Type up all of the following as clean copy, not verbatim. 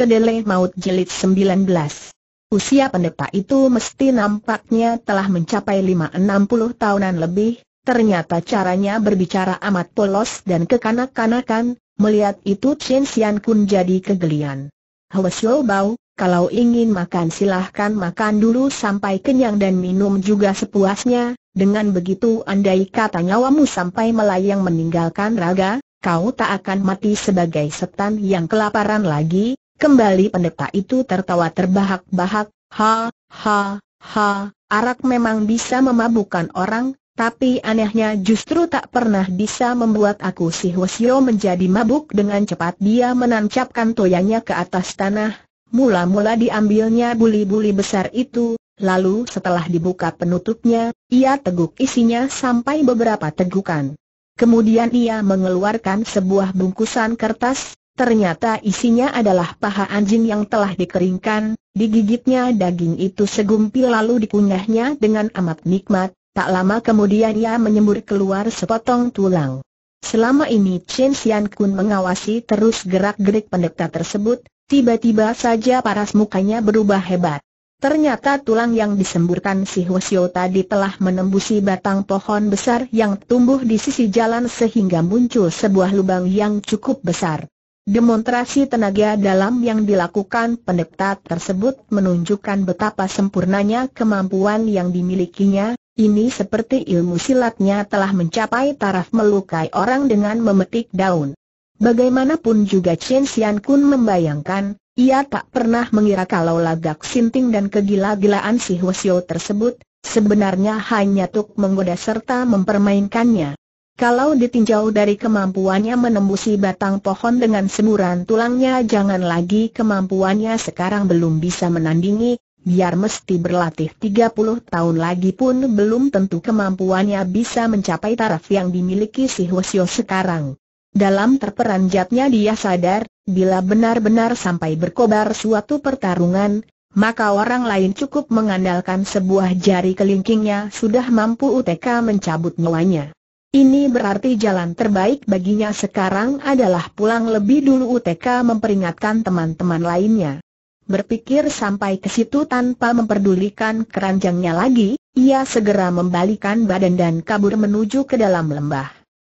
Kedelai Maut Jilid 19. Usia pendeta itu mesti nampaknya telah mencapai 50 tahunan lebih. Ternyata caranya berbicara amat polos dan kekanak-kanakan. Melihat itu Chen Xian Kun jadi kegelian. Hwa Xiao Bao, kalau ingin makan silahkan makan dulu sampai kenyang dan minum juga sepuasnya. Dengan begitu andai kata nyawamu sampai melayang meninggalkan raga, kau tak akan mati sebagai setan yang kelaparan lagi. Kembali pendeta itu tertawa terbahak-bahak, ha, ha, ha, arak memang bisa memabukkan orang, tapi anehnya justru tak pernah bisa membuat aku si Hwa Xiao menjadi mabuk. Dengan cepat dia menancapkan toyanya ke atas tanah, mula-mula diambilnya buli-buli besar itu, lalu setelah dibuka penutupnya, ia teguk isinya sampai beberapa tegukan. Kemudian ia mengeluarkan sebuah bungkusan kertas. Ternyata isinya adalah paha anjing yang telah dikeringkan. Digigitnya daging itu segumpil lalu dikunyahnya dengan amat nikmat. Tak lama kemudian ia menyembur keluar sepotong tulang. Selama ini Chen Xian Kun mengawasi terus gerak-gerik pendeta tersebut. Tiba-tiba saja paras mukanya berubah hebat. Ternyata tulang yang disemburkan si Hwa Xiao tadi telah menembusi batang pohon besar yang tumbuh di sisi jalan sehingga muncul sebuah lubang yang cukup besar. Demonstrasi tenaga dalam yang dilakukan pendeta tersebut menunjukkan betapa sempurnanya kemampuan yang dimilikinya. Ini seperti ilmu silatnya telah mencapai taraf melukai orang dengan memetik daun. Bagaimanapun juga Chen Xian Kun membayangkan, ia tak pernah mengira kalau lagak sinting dan kegila-gilaan si Hwa Xiao tersebut sebenarnya hanya tuk menggoda serta mempermainkannya. Kalau ditinjau dari kemampuannya menembusi batang pohon dengan semburan tulangnya, jangan lagi kemampuannya sekarang belum bisa menandingi. Biar mesti berlatih 30 tahun lagi pun belum tentu kemampuannya bisa mencapai taraf yang dimiliki si Hwa Xiao sekarang. Dalam terperanjatnya dia sadar, bila benar-benar sampai berkobar suatu pertarungan, maka orang lain cukup mengandalkan sebuah jari kelingkingnya sudah mampu UTK mencabut nyawanya. Ini berarti jalan terbaik baginya sekarang adalah pulang lebih dulu UTK memperingatkan teman-teman lainnya. Berpikir sampai ke situ tanpa memperdulikan keranjangnya lagi, ia segera membalikan badan dan kabur menuju ke dalam lembah.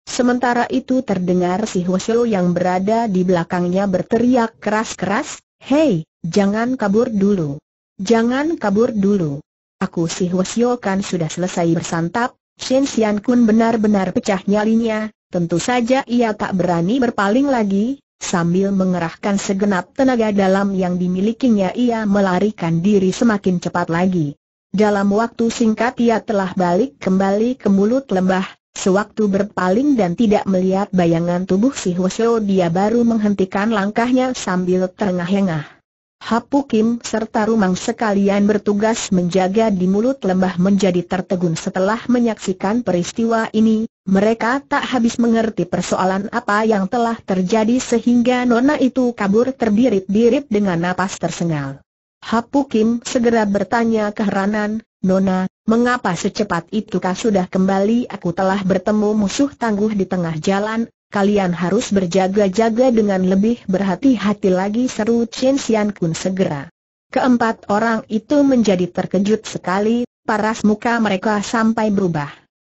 Sementara itu terdengar si Hwa Xiao yang berada di belakangnya berteriak keras-keras, "Hei, jangan kabur dulu! Jangan kabur dulu! Aku si Hwa Xiao kan sudah selesai bersantap." Chen Xian Kun benar-benar pecah nyalinya. Tentu saja ia tak berani berpaling lagi. Sambil mengerahkan segenap tenaga dalam yang dimilikinya, ia melarikan diri semakin cepat lagi. Dalam waktu singkat ia telah balik kembali ke mulut lembah. Sewaktu berpaling dan tidak melihat bayangan tubuh si Hwa Xiao, dia baru menghentikan langkahnya sambil terengah-engah. Hapu Kim serta Rumang sekalian bertugas menjaga di mulut lembah menjadi tertegun setelah menyaksikan peristiwa ini. Mereka tak habis mengerti persoalan apa yang telah terjadi sehingga nona itu kabur terbirit-birit dengan napas tersengal. Hapu Kim segera bertanya keheranan, "Nona, mengapa secepat itukah sudah kembali? Aku telah bertemu musuh tangguh di tengah jalan. Kalian harus berjaga-jaga dengan lebih berhati-hati lagi," seru Chen Xian Kun segera. Keempat orang itu menjadi terkejut sekali, paras muka mereka sampai berubah.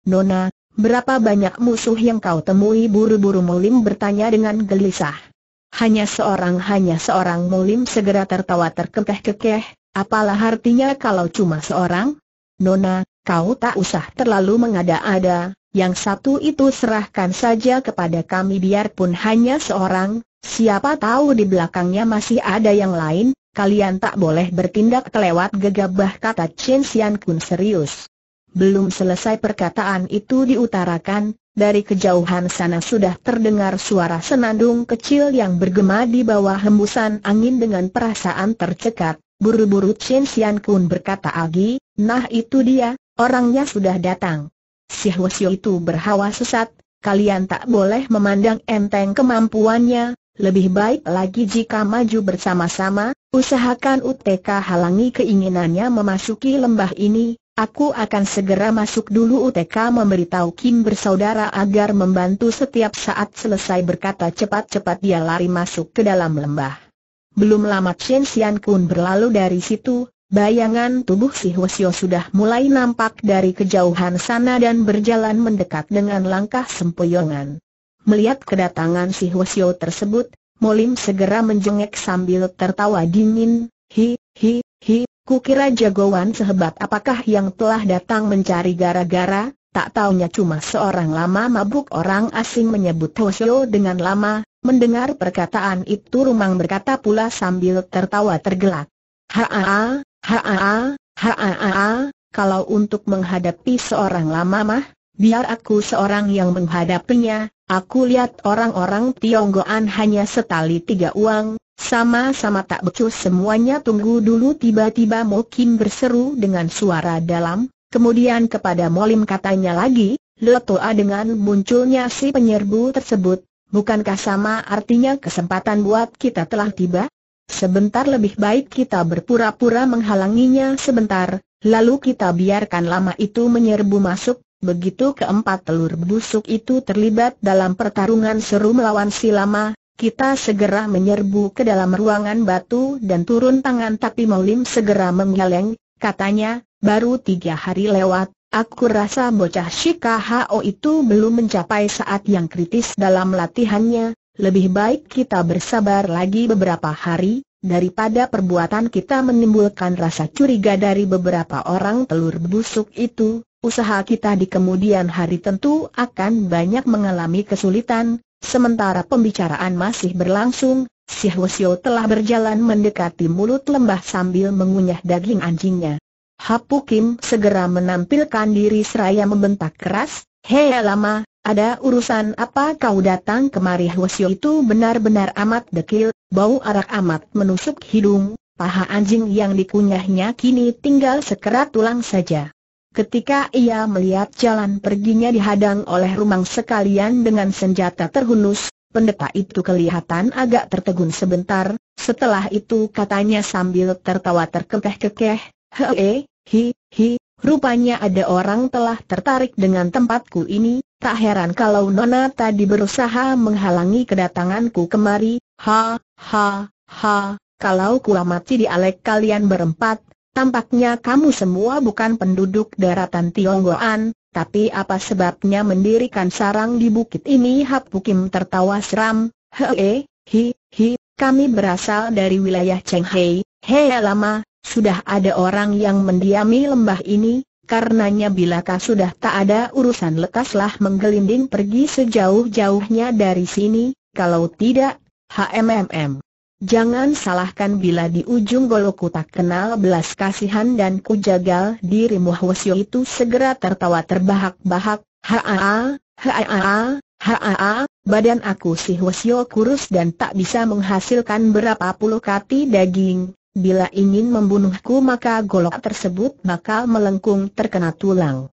"Nona, berapa banyak musuh yang kau temui?" buru-buru Mulim bertanya dengan gelisah. Hanya seorang Mulim segera tertawa terkekeh-kekeh, "Apalah artinya kalau cuma seorang? Nona, kau tak usah terlalu mengada-ada. Yang satu itu serahkan saja kepada kami biarpun hanya seorang, siapa tahu di belakangnya masih ada yang lain. Kalian tak boleh bertindak kelewat gegabah," kata Chen Xian Kun serius. Belum selesai perkataan itu diutarakan, dari kejauhan sana sudah terdengar suara senandung kecil yang bergema di bawah hembusan angin. Dengan perasaan tercekat, buru-buru Chen Xian Kun berkata lagi, "Nah itu dia, orangnya sudah datang. Si Hwa Xiao itu berhawa sesat, kalian tak boleh memandang enteng kemampuannya. Lebih baik lagi jika maju bersama-sama, usahakan UTK halangi keinginannya memasuki lembah ini." "Aku akan segera masuk dulu UTK memberitahu Kim bersaudara agar membantu setiap saat." Selesai berkata cepat-cepat dia lari masuk ke dalam lembah. Belum lama Chen Xian Kun berlalu dari situ, bayangan tubuh si Hwasyo sudah mulai nampak dari kejauhan sana dan berjalan mendekat dengan langkah sempoyongan. Melihat kedatangan si Hwasyo tersebut, Molim segera menjengek sambil tertawa dingin, "Hi, hi, hi, kukira jagoan sehebat apakah yang telah datang mencari gara-gara, tak taunya cuma seorang lama mabuk." Orang asing menyebut Hwasyo dengan lama. Mendengar perkataan itu Rumang berkata pula sambil tertawa tergelak, "Haa, haa, haa, kalau untuk menghadapi seorang lama mah, biar aku seorang yang menghadapinya. Aku lihat orang-orang Tionggoan hanya setali tiga uang, sama-sama tak becus semuanya." "Tunggu dulu," tiba-tiba Mo Kim berseru dengan suara dalam, kemudian kepada Molim katanya lagi, "Letoa, dengan munculnya si penyerbu tersebut, bukankah sama artinya kesempatan buat kita telah tiba? Sebentar lebih baik kita berpura-pura menghalanginya sebentar, lalu kita biarkan lama itu menyerbu masuk. Begitu keempat telur busuk itu terlibat dalam pertarungan seru melawan si lama, kita segera menyerbu ke dalam ruangan batu dan turun tangan." Tapi Molim segera menggeleng, katanya, "Baru 3 hari lewat, aku rasa bocah Shikahao itu belum mencapai saat yang kritis dalam latihannya. Lebih baik kita bersabar lagi beberapa hari, daripada perbuatan kita menimbulkan rasa curiga dari beberapa orang telur busuk itu. Usaha kita di kemudian hari tentu akan banyak mengalami kesulitan." Sementara pembicaraan masih berlangsung, si Hwasyo telah berjalan mendekati mulut lembah sambil mengunyah daging anjingnya. Hapu Kim segera menampilkan diri seraya membentak keras, "Hei lama, ada urusan apa kau datang kemari?" Hwasyo itu benar-benar amat dekil, bau arak amat menusuk hidung, paha anjing yang dikunyahnya kini tinggal sekerat tulang saja. Ketika ia melihat jalan perginya dihadang oleh Rumang sekalian dengan senjata terhunus, pendeta itu kelihatan agak tertegun sebentar. Setelah itu katanya sambil tertawa terkekeh-kekeh, "Hei, hi, hi, rupanya ada orang telah tertarik dengan tempatku ini. Tak heran kalau Nona tadi berusaha menghalangi kedatanganku kemari. Ha, ha, ha, kalau ku amati dialek kalian berempat, tampaknya kamu semua bukan penduduk daratan Tionggoan, tapi apa sebabnya mendirikan sarang di bukit ini?" Hapu Kim tertawa seram, "Hei, hi, hi, kami berasal dari wilayah Chenghei. Hei lama, sudah ada orang yang mendiami lembah ini, karenanya bilakah sudah tak ada urusan lekaslah menggelinding pergi sejauh-jauhnya dari sini, kalau tidak, HMMM. Jangan salahkan bila di ujung golokku tak kenal belas kasihan dan ku jagal dirimu." Hwasyo itu segera tertawa terbahak-bahak, "Haa, haa, haa, badan aku si Hwasyo kurus dan tak bisa menghasilkan berapa puluh kati daging. Bila ingin membunuhku maka golok tersebut bakal melengkung terkena tulang.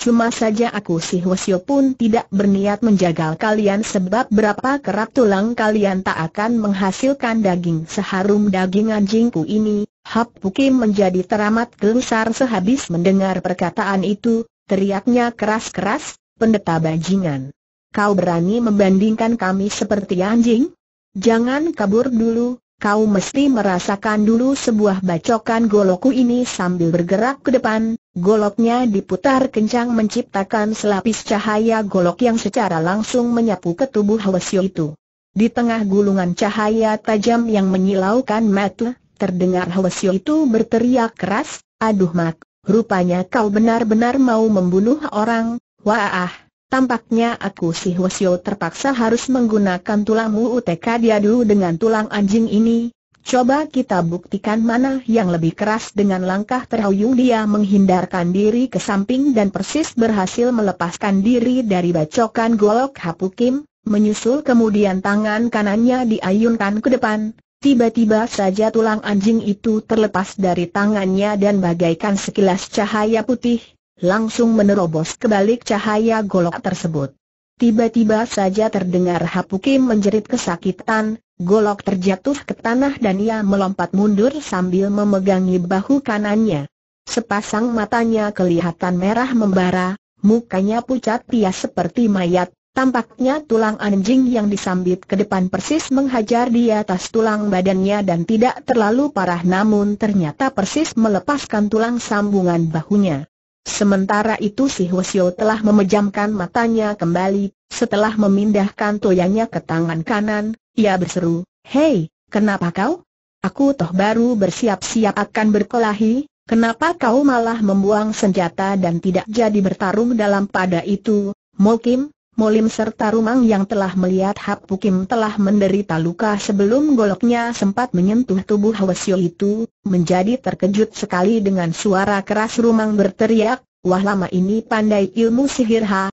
Cuma saja aku si Hwasyo pun tidak berniat menjagal kalian, sebab berapa kerap tulang kalian tak akan menghasilkan daging seharum daging anjingku ini." Hapu Kim menjadi teramat gelisar sehabis mendengar perkataan itu, teriaknya keras-keras, "Pendeta bajingan, kau berani membandingkan kami seperti anjing? Jangan kabur dulu, kau mesti merasakan dulu sebuah bacokan golokku ini." Sambil bergerak ke depan, goloknya diputar kencang menciptakan selapis cahaya golok yang secara langsung menyapu ke tubuh Hwasyo itu. Di tengah gulungan cahaya tajam yang menyilaukan mata, terdengar Hwasyo itu berteriak keras, "Aduh mak, rupanya kau benar-benar mau membunuh orang. Wah, tampaknya aku si Hwasyo terpaksa harus menggunakan tulangmu utk diadu dengan tulang anjing ini. Coba kita buktikan mana yang lebih keras." Dengan langkah terhuyung dia menghindarkan diri ke samping dan persis berhasil melepaskan diri dari bacokan golok Hapu Kim. Menyusul kemudian tangan kanannya diayunkan ke depan. Tiba-tiba saja tulang anjing itu terlepas dari tangannya dan bagaikan sekilas cahaya putih langsung menerobos ke balik cahaya golok tersebut. Tiba-tiba saja terdengar Hapu Kim menjerit kesakitan, golok terjatuh ke tanah dan ia melompat mundur sambil memegangi bahu kanannya. Sepasang matanya kelihatan merah membara, mukanya pucat pias seperti mayat, Tampaknya tulang anjing yang disambit ke depan persis menghajar di atas tulang badannya dan tidak terlalu parah, namun ternyata persis melepaskan tulang sambungan bahunya. Sementara itu si Hwasyo telah memejamkan matanya kembali. Setelah memindahkan toyanya ke tangan kanan, ia berseru, "Hei, kenapa kau? Aku toh baru bersiap-siap akan berkelahi, kenapa kau malah membuang senjata dan tidak jadi bertarung dalam pada itu, Mokim?" Molim serta Rumang yang telah melihat Hap Pukim telah menderita luka sebelum goloknya sempat menyentuh tubuh Hwasyo itu, menjadi terkejut sekali dengan suara keras Rumang berteriak, "Wah, lama ini pandai ilmu sihir, ha,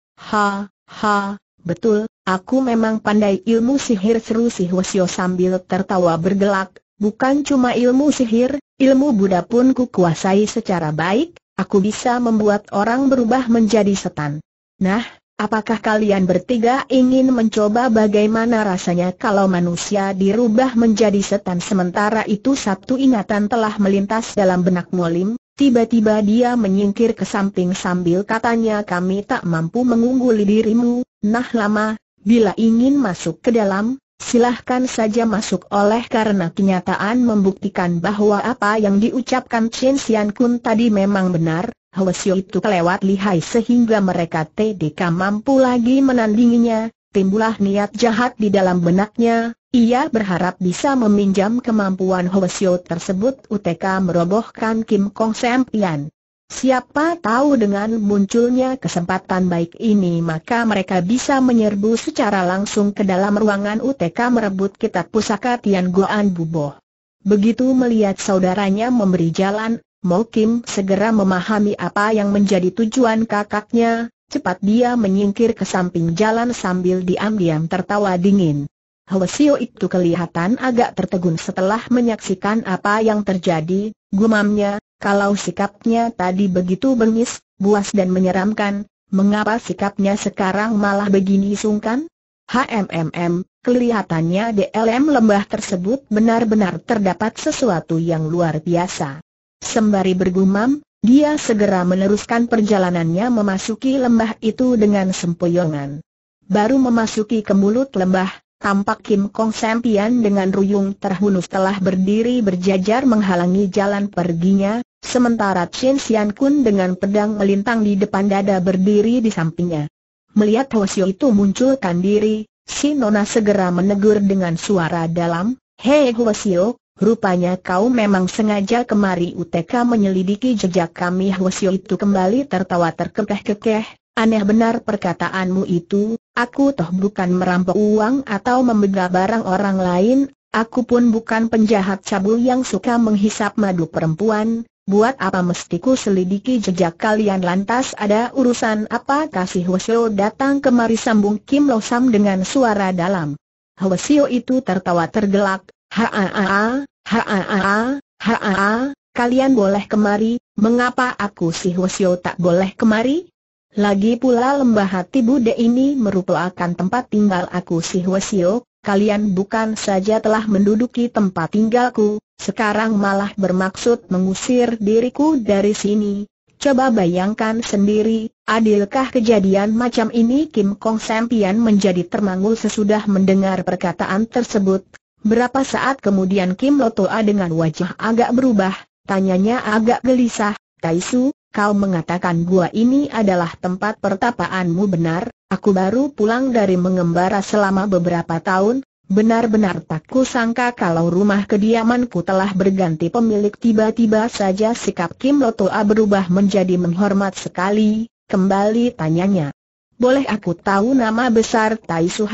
betul, aku memang pandai ilmu sihir," seru si Hwasyo sambil tertawa bergelak, "Bukan cuma ilmu sihir, ilmu Buddha pun ku kuasai secara baik, aku bisa membuat orang berubah menjadi setan. Nah, apakah kalian bertiga ingin mencoba bagaimana rasanya kalau manusia dirubah menjadi setan?" Sementara itu satu ingatan telah melintas dalam benak Molim, tiba-tiba dia menyingkir ke samping sambil katanya, "Kami tak mampu mengungguli dirimu, nah lama, bila ingin masuk ke dalam, silahkan saja masuk." Oleh karena kenyataan membuktikan bahwa apa yang diucapkan Chin Sian Kun tadi memang benar, Hwasyo itu kelewat lihai sehingga mereka tidak mampu lagi menandinginya. Timbullah niat jahat di dalam benaknya. Ia berharap bisa meminjam kemampuan Hwasyo tersebut untuk merobohkan Kim Kong Sampian. Siapa tahu dengan munculnya kesempatan baik ini maka mereka bisa menyerbu secara langsung ke dalam ruangan untuk merebut kitab pusaka Tian Goan Buboh. Begitu melihat saudaranya memberi jalan, Mokim segera memahami apa yang menjadi tujuan kakaknya. Cepat dia menyingkir ke samping jalan sambil diam-diam tertawa dingin. Hwasyo itu kelihatan agak tertegun setelah menyaksikan apa yang terjadi. Gumamnya, "Kalau sikapnya tadi begitu bengis, buas dan menyeramkan, mengapa sikapnya sekarang malah begini sungkan?" Kelihatannya di LM lembah tersebut benar-benar terdapat sesuatu yang luar biasa. Sembari bergumam, dia segera meneruskan perjalanannya memasuki lembah itu dengan sempoyongan. Baru memasuki ke mulut lembah, tampak Kim Kong Sampian dengan ruyung terhunus telah berdiri berjajar menghalangi jalan perginya, sementara Chin Sian Kun dengan pedang melintang di depan dada berdiri di sampingnya. Melihat Hwasyo itu munculkan diri, si nona segera menegur dengan suara dalam, "Hei Hwasyo, rupanya kau memang sengaja kemari untuk menyelidiki jejak kami." Hwasyo itu kembali tertawa terkekeh-kekeh, "Aneh benar perkataanmu itu, aku toh bukan merampok uang atau membegal barang orang lain, aku pun bukan penjahat cabul yang suka menghisap madu perempuan, buat apa mestiku selidiki jejak kalian?" "Lantas ada urusan apa kasih Hwasyo datang kemari?" sambung Kim Lo Sam dengan suara dalam. Hwasyo itu tertawa tergelak, "Kalian boleh kemari, mengapa aku si Hwasyo tak boleh kemari? Lagi pula lembah hati Buddha ini merupakan tempat tinggal aku si Hwasyo, kalian bukan saja telah menduduki tempat tinggalku, sekarang malah bermaksud mengusir diriku dari sini. Coba bayangkan sendiri, adilkah kejadian macam ini?" Kim Kong Sampian menjadi termangu sesudah mendengar perkataan tersebut. Berapa saat kemudian Kim Lo Toa dengan wajah agak berubah, tanyanya agak gelisah, "Taisu, kau mengatakan gua ini adalah tempat pertapaanmu benar? Aku baru pulang dari mengembara selama beberapa tahun, benar-benar tak kusangka kalau rumah kediamanku telah berganti pemilik." Tiba-tiba saja sikap Kim Lo Toa berubah menjadi menghormat sekali, kembali tanyanya, "Boleh aku tahu nama besar Taisu?"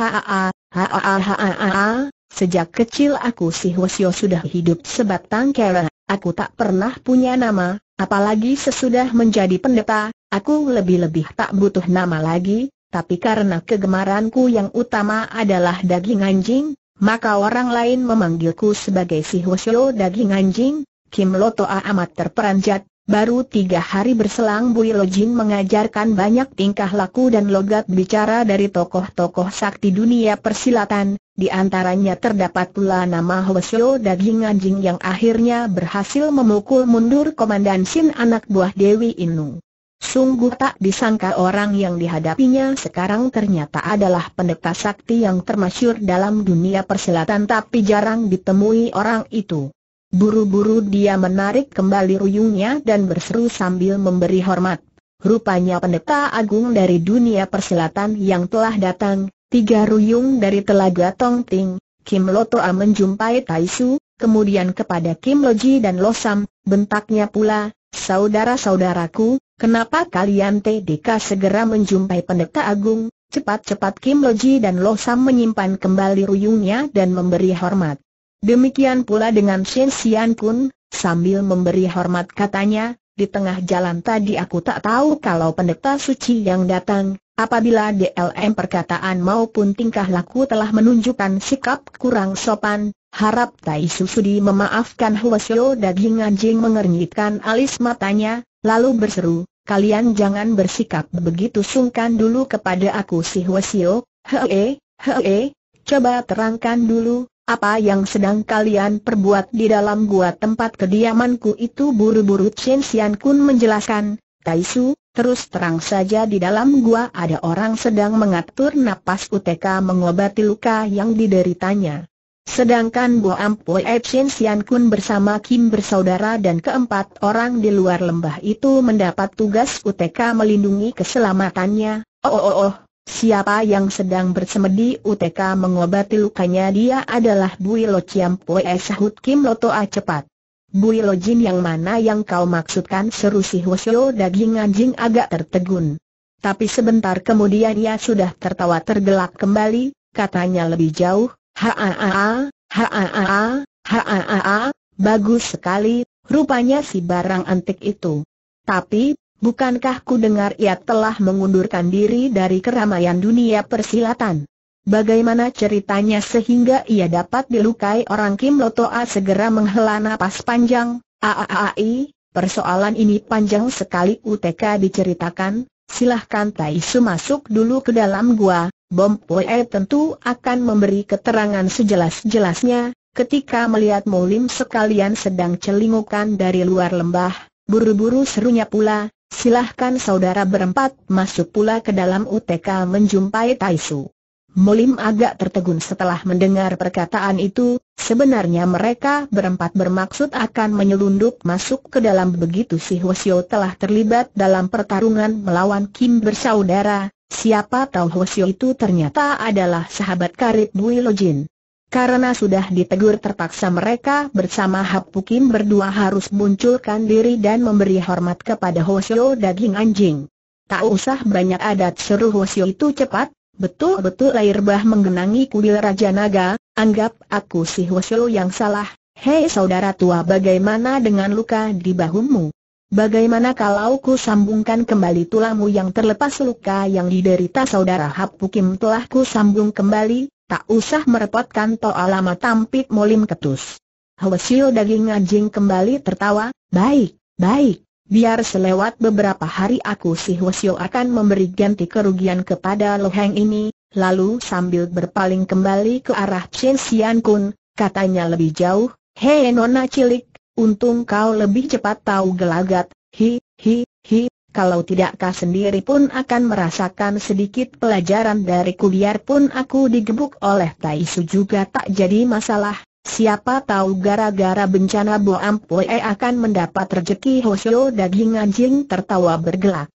"Sejak kecil aku si Hwasyo sudah hidup sebatang kara, aku tak pernah punya nama, apalagi sesudah menjadi pendeta, aku lebih-lebih tak butuh nama lagi, tapi karena kegemaranku yang utama adalah daging anjing, maka orang lain memanggilku sebagai si Hwasyo daging anjing." Kim Lo Toa amat terperanjat, baru 3 hari berselang Bu Lo Jin mengajarkan banyak tingkah laku dan logat bicara dari tokoh-tokoh sakti dunia persilatan. Di antaranya terdapat pula nama Hwasyo daging anjing yang akhirnya berhasil memukul mundur Komandan Sin anak buah Dewi Inu. Sungguh tak disangka orang yang dihadapinya sekarang ternyata adalah pendeta sakti yang termasyhur dalam dunia persilatan, tapi jarang ditemui orang itu. Buru-buru dia menarik kembali ruyungnya dan berseru sambil memberi hormat. Rupanya pendeta agung dari dunia persilatan yang telah datang. Tiga ruyung dari Telaga Tongting, Kim Lo Toa menjumpai Tai Su, kemudian kepada Kim Lo Ji dan Lo Sam, bentaknya pula, "Saudara-saudaraku, kenapa kalian TDK segera menjumpai pendeta agung?" Cepat-cepat Kim Lo Ji dan Lo Sam menyimpan kembali ruyungnya dan memberi hormat. Demikian pula dengan Shen Xian Kun, sambil memberi hormat katanya, "Di tengah jalan tadi aku tak tahu kalau pendeta suci yang datang, apabila DLM perkataan maupun tingkah laku telah menunjukkan sikap kurang sopan, harap Tai Su sudi memaafkan." Hua Xiao daging anjing mengernyitkan alis matanya, lalu berseru, "Kalian jangan bersikap begitu, sungkan dulu kepada aku." Si Hua Xiao, coba terangkan dulu, apa yang sedang kalian perbuat di dalam gua tempat kediamanku itu?" Buru-buru Chen Xian Kun menjelaskan, "Tai Su, terus terang saja, di dalam gua ada orang sedang mengatur napas UTK mengobati luka yang dideritanya. Sedangkan Bo Ampui Chen Xian Kun bersama Kim bersaudara dan keempat orang di luar lembah itu mendapat tugas UTK melindungi keselamatannya." "Siapa yang sedang bersemedi UTK mengobati lukanya?" "Dia adalah Bui Lo Chiam Pue," sahut Kim Lo Toa cepat. "Bui Lo Jin yang mana yang kau maksudkan?" seru si Hua Xiao daging anjing agak tertegun. Tapi sebentar kemudian ia sudah tertawa tergelak kembali, katanya lebih jauh, "Bagus sekali, rupanya si barang antik itu. Tapi, bukankah ku dengar ia telah mengundurkan diri dari keramaian dunia persilatan? Bagaimana ceritanya sehingga ia dapat dilukai orang?" Kim Lo Toa segera menghela napas panjang. "Persoalan ini panjang sekali UTK diceritakan. Silahkan Tai Su masuk dulu ke dalam gua. Bom Pue tentu akan memberi keterangan sejelas-jelasnya." Ketika melihat Molim sekalian sedang celingukan dari luar lembah, buru-buru serunya pula, "Silahkan saudara berempat masuk pula ke dalam UTK menjumpai Tai Su." Molim agak tertegun setelah mendengar perkataan itu. Sebenarnya mereka berempat bermaksud akan menyelundup masuk ke dalam. Begitu si Hua Xiao telah terlibat dalam pertarungan melawan Kim bersaudara. Siapa tahu Hua Xiao itu ternyata adalah sahabat karib Bui Lo Jin. Karena sudah ditegur terpaksa mereka bersama Hapu Kim berdua harus munculkan diri dan memberi hormat kepada Hua Xiao daging anjing. "Tak usah banyak adat," seru Hua Xiao itu cepat, "betul-betul air bah menggenangi kuil Raja Naga. Anggap aku si Hua Xiao yang salah. Hei saudara tua, bagaimana dengan luka di bahumu? Bagaimana kalau ku sambungkan kembali tulangmu yang terlepas?" "Luka yang diderita saudara Hapu Kim telah ku sambung kembali, tak usah merepotkan Toa lama," tampik Molim ketus. Hua Xiao daging anjing kembali tertawa, "Baik, biar selewat beberapa hari aku si Hua Xiao akan memberi ganti kerugian kepada loheng ini." Lalu sambil berpaling kembali ke arah Chen Xian Kun, katanya lebih jauh, "Hei nona cilik, untung kau lebih cepat tahu gelagat. Kalau tidak kau sendiri pun akan merasakan sedikit pelajaran dariku. Biarpun aku digebuk oleh Tai Su juga tak jadi masalah. Siapa tahu gara-gara bencana Bo Ampui akan mendapat rezeki." Hua Xiao daging anjing tertawa bergelak,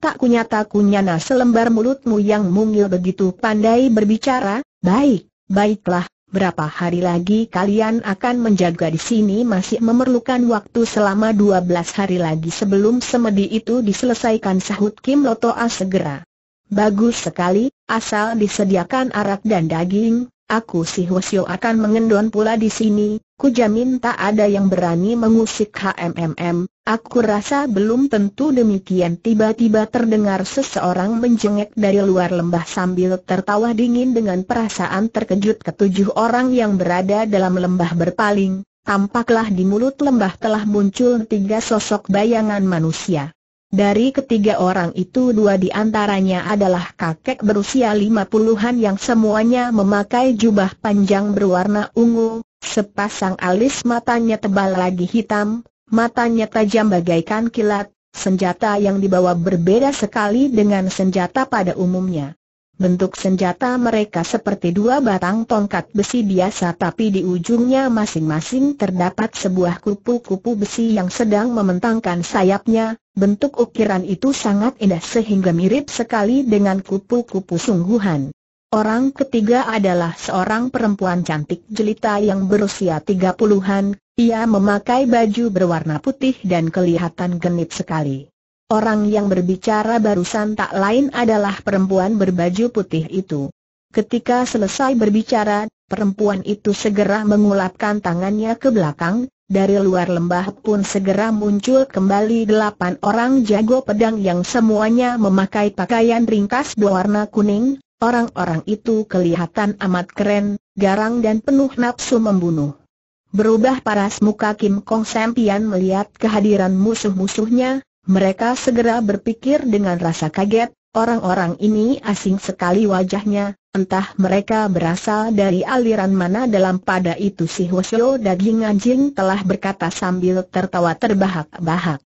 "Tak kunyata-kunyana selembar mulutmu yang mungil begitu pandai berbicara. Baiklah. Berapa hari lagi kalian akan menjaga di sini?" "Masih memerlukan waktu selama 12 hari lagi sebelum semedi itu diselesaikan," sahut Kim Lo Toa segera. "Bagus sekali, asal disediakan arak dan daging, aku si Hua Xiao akan mengendon pula di sini. Ku jamin tak ada yang berani mengusik." "Aku rasa belum tentu demikian." Tiba-tiba terdengar seseorang menjengek dari luar lembah sambil tertawa dingin. Dengan perasaan terkejut, ketujuh orang yang berada dalam lembah berpaling. Tampaklah di mulut lembah telah muncul tiga sosok bayangan manusia. Dari ketiga orang itu, dua di antaranya adalah kakek berusia 50-an yang semuanya memakai jubah panjang berwarna ungu, sepasang alis matanya tebal lagi hitam, matanya tajam bagaikan kilat, senjata yang dibawa berbeda sekali dengan senjata pada umumnya. Bentuk senjata mereka seperti dua batang tongkat besi biasa, tapi di ujungnya masing-masing terdapat sebuah kupu-kupu besi yang sedang mementangkan sayapnya. Bentuk ukiran itu sangat indah sehingga mirip sekali dengan kupu-kupu sungguhan. Orang ketiga adalah seorang perempuan cantik jelita yang berusia 30-an. Ia memakai baju berwarna putih dan kelihatan genit sekali. Orang yang berbicara barusan tak lain adalah perempuan berbaju putih itu. Ketika selesai berbicara, perempuan itu segera mengulapkan tangannya ke belakang. Dari luar lembah pun segera muncul kembali 8 orang jago pedang yang semuanya memakai pakaian ringkas berwarna kuning. Orang-orang itu kelihatan amat keren, garang dan penuh nafsu membunuh. Berubah paras muka Kim Kong Sampian melihat kehadiran musuh-musuhnya. Mereka segera berpikir dengan rasa kaget, orang-orang ini asing sekali wajahnya, entah mereka berasal dari aliran mana. Dalam pada itu si Hwasyo daging anjing telah berkata sambil tertawa terbahak-bahak.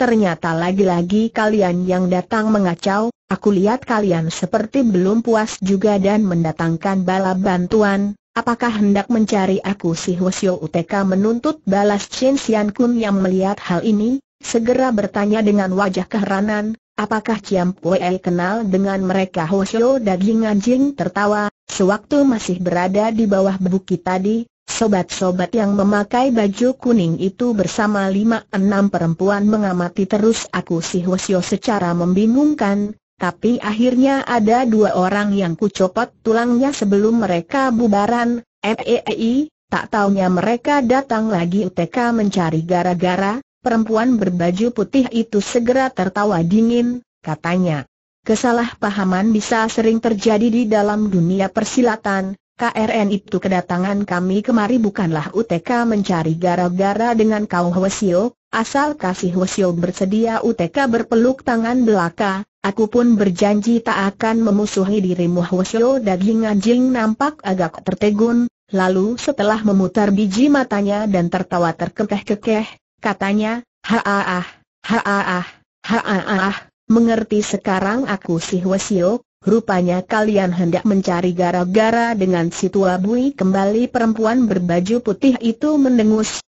Ternyata lagi-lagi kalian yang datang mengacau, aku lihat kalian seperti belum puas juga dan mendatangkan bala bantuan. Apakah hendak mencari aku? Si Hwasyo UTK menuntut balas. Chen Sian Kun yang melihat hal ini segera bertanya dengan wajah keheranan, apakah Ciam Pue kenal dengan mereka? Hwasyo daging anjing tertawa, sewaktu masih berada di bawah bukit tadi, sobat-sobat yang memakai baju kuning itu bersama 5-6 perempuan mengamati terus aku. Si Hwasyo secara membingungkan. Tapi akhirnya ada 2 orang yang kucopot tulangnya sebelum mereka bubaran. Tak taunya mereka datang lagi UTK mencari gara-gara. Perempuan berbaju putih itu segera tertawa dingin, katanya, kesalahpahaman bisa sering terjadi di dalam dunia persilatan. KRN itu kedatangan kami kemari bukanlah UTK mencari gara-gara dengan kau Hwasyo. Asal kasih Hwasyo bersedia UTK berpeluk tangan belaka. Aku pun berjanji tak akan memusuhi dirimu. Hwasyo daging anjing nampak agak tertegun, lalu setelah memutar biji matanya dan tertawa terkekeh-kekeh, katanya, mengerti sekarang aku? Si Hwasyo, rupanya kalian hendak mencari gara-gara dengan si tua bui. Kembali perempuan berbaju putih itu mendengus,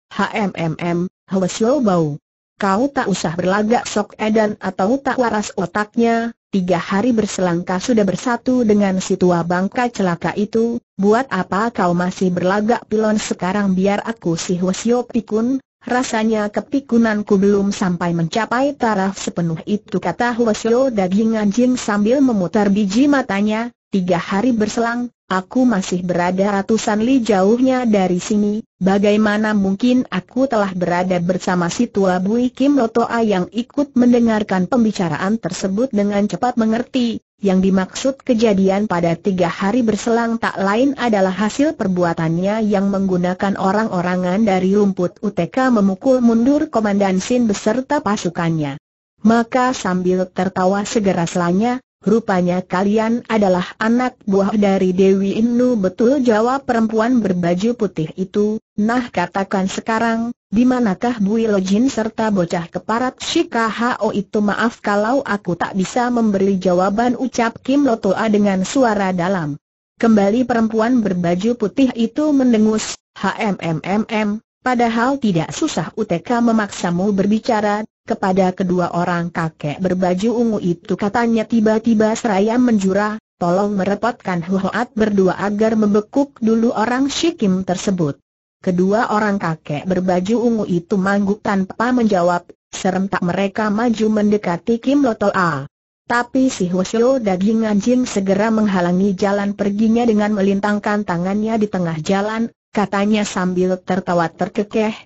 Hwasyo bau. Kau tak usah berlagak sok edan atau tak waras otaknya. 3 hari berselang kau sudah bersatu dengan si tua bangka celaka itu. Buat apa kau masih berlagak pilon sekarang? Biar aku. Si Hwasyo pikun. Rasanya kepikunanku belum sampai mencapai taraf sepenuh itu, kata Hwasyo daging anjing sambil memutar biji matanya. 3 hari berselang, aku masih berada ratusan li jauhnya dari sini. Bagaimana mungkin aku telah berada bersama si tua bui? Kim Lotoa yang ikut mendengarkan pembicaraan tersebut dengan cepat mengerti. Yang dimaksud kejadian pada 3 hari berselang tak lain adalah hasil perbuatannya yang menggunakan orang-orangan dari rumput UTK memukul mundur Komandan Sin beserta pasukannya. Maka sambil tertawa segera selanya, rupanya kalian adalah anak buah dari Dewi Innu. Betul, jawab perempuan berbaju putih itu. Nah, katakan sekarang, di manakah Bui Lojin serta bocah keparat Shikaho itu? Maaf kalau aku tak bisa memberi jawaban, ucap Kim Lotoa dengan suara dalam. Kembali perempuan berbaju putih itu mendengus, Padahal tidak susah UTK memaksamu berbicara. Kepada kedua orang kakek berbaju ungu itu, katanya tiba-tiba seraya menjura, tolong merepotkan Huat berdua agar membekuk dulu orang Shikim tersebut. Kedua orang kakek berbaju ungu itu mangguk tanpa menjawab, serentak mereka maju mendekati Kim Lotoa. Tapi si Hwasyo daging anjing segera menghalangi jalan perginya dengan melintangkan tangannya di tengah jalan, katanya sambil tertawa terkekeh,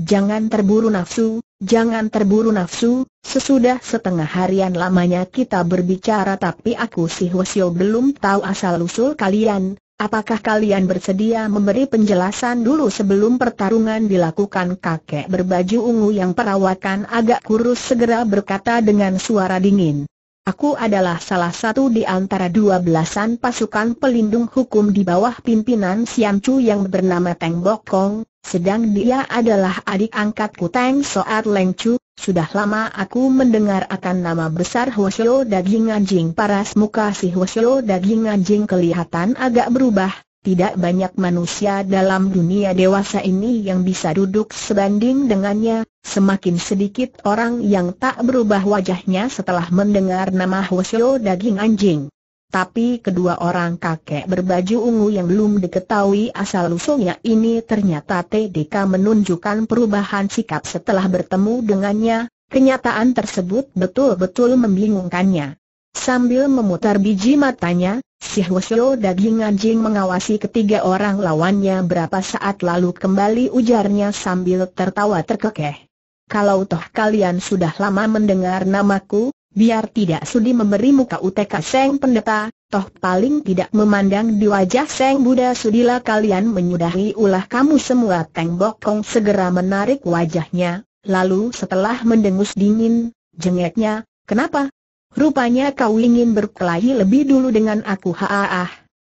jangan terburu nafsu. Jangan terburu nafsu, sesudah setengah harian lamanya kita berbicara tapi aku si Hwasyo belum tahu asal-usul kalian. Apakah kalian bersedia memberi penjelasan dulu sebelum pertarungan dilakukan? Kakek berbaju ungu yang perawakan agak kurus segera berkata dengan suara dingin. Aku adalah salah satu di antara 12-an pasukan pelindung hukum di bawah pimpinan Siam Chu yang bernama Teng Bok Kong, sedang dia adalah adik angkatku Teng Soat Leng Chu. Sudah lama aku mendengar akan nama besar Hwasyo daging anjing paras. Muka si Hwasyo daging anjing kelihatan agak berubah. Tidak banyak manusia dalam dunia dewasa ini yang bisa duduk sebanding dengannya. Semakin sedikit orang yang tak berubah wajahnya setelah mendengar nama Hwasyo daging anjing. Tapi kedua orang kakek berbaju ungu yang belum diketahui asal-usulnya ini ternyata TDK menunjukkan perubahan sikap setelah bertemu dengannya. Kenyataan tersebut betul-betul membingungkannya. Sambil memutar biji matanya, si Hwasyo daging anjing mengawasi ketiga orang lawannya berapa saat lalu kembali ujarnya sambil tertawa terkekeh. Kalau toh kalian sudah lama mendengar namaku, biar tidak sudi memberi muka UTK Seng Pendeta, toh paling tidak memandang di wajah Seng Buddha sudilah kalian menyudahi ulah kamu semua. Teng Bok Kong segera menarik wajahnya, lalu setelah mendengus dingin, jengeknya, "Kenapa? Rupanya kau ingin berkelahi lebih dulu dengan aku."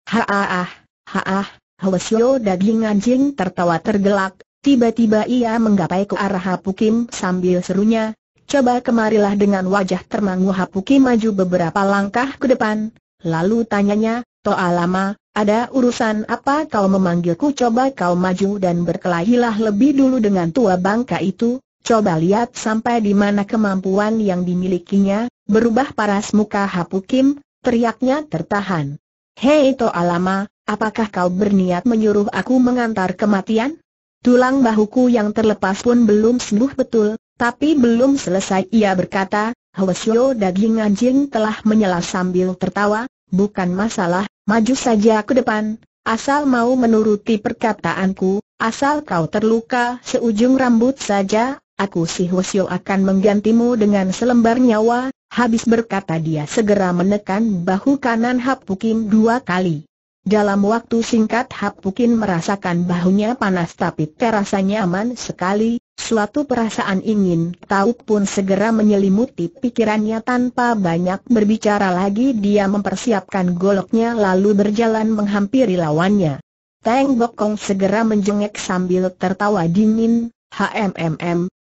Hwasyo daging anjing tertawa tergelak. Tiba-tiba ia menggapai ke arah Hapukim sambil serunya, "Coba kemarilah." Dengan wajah termangu Hapukim maju beberapa langkah ke depan, lalu tanyanya, "Toa lama, ada urusan apa kau memanggilku? Coba kau maju dan berkelahilah lebih dulu dengan tua bangka itu. Coba lihat sampai di mana kemampuan yang dimilikinya." Berubah paras muka Hapukim, teriaknya tertahan. "Hei Toa lama, apakah kau berniat menyuruh aku mengantar kematian? Tulang bahuku yang terlepas pun belum sembuh betul." Tapi belum selesai ia berkata, Hwasyo daging anjing telah menyela sambil tertawa, "Bukan masalah, maju saja ke depan, asal mau menuruti perkataanku. Asal kau terluka seujung rambut saja, aku si Hwasyo akan menggantimu dengan selembar nyawa." Habis berkata dia segera menekan bahu kanan Hapukim 2 kali. Dalam waktu singkat Hapukim merasakan bahunya panas tapi terasa nyaman sekali. Suatu perasaan ingin tahu pun segera menyelimuti pikirannya. Tanpa banyak berbicara lagi dia mempersiapkan goloknya lalu berjalan menghampiri lawannya. Teng Bok Kong segera menjengek sambil tertawa dingin,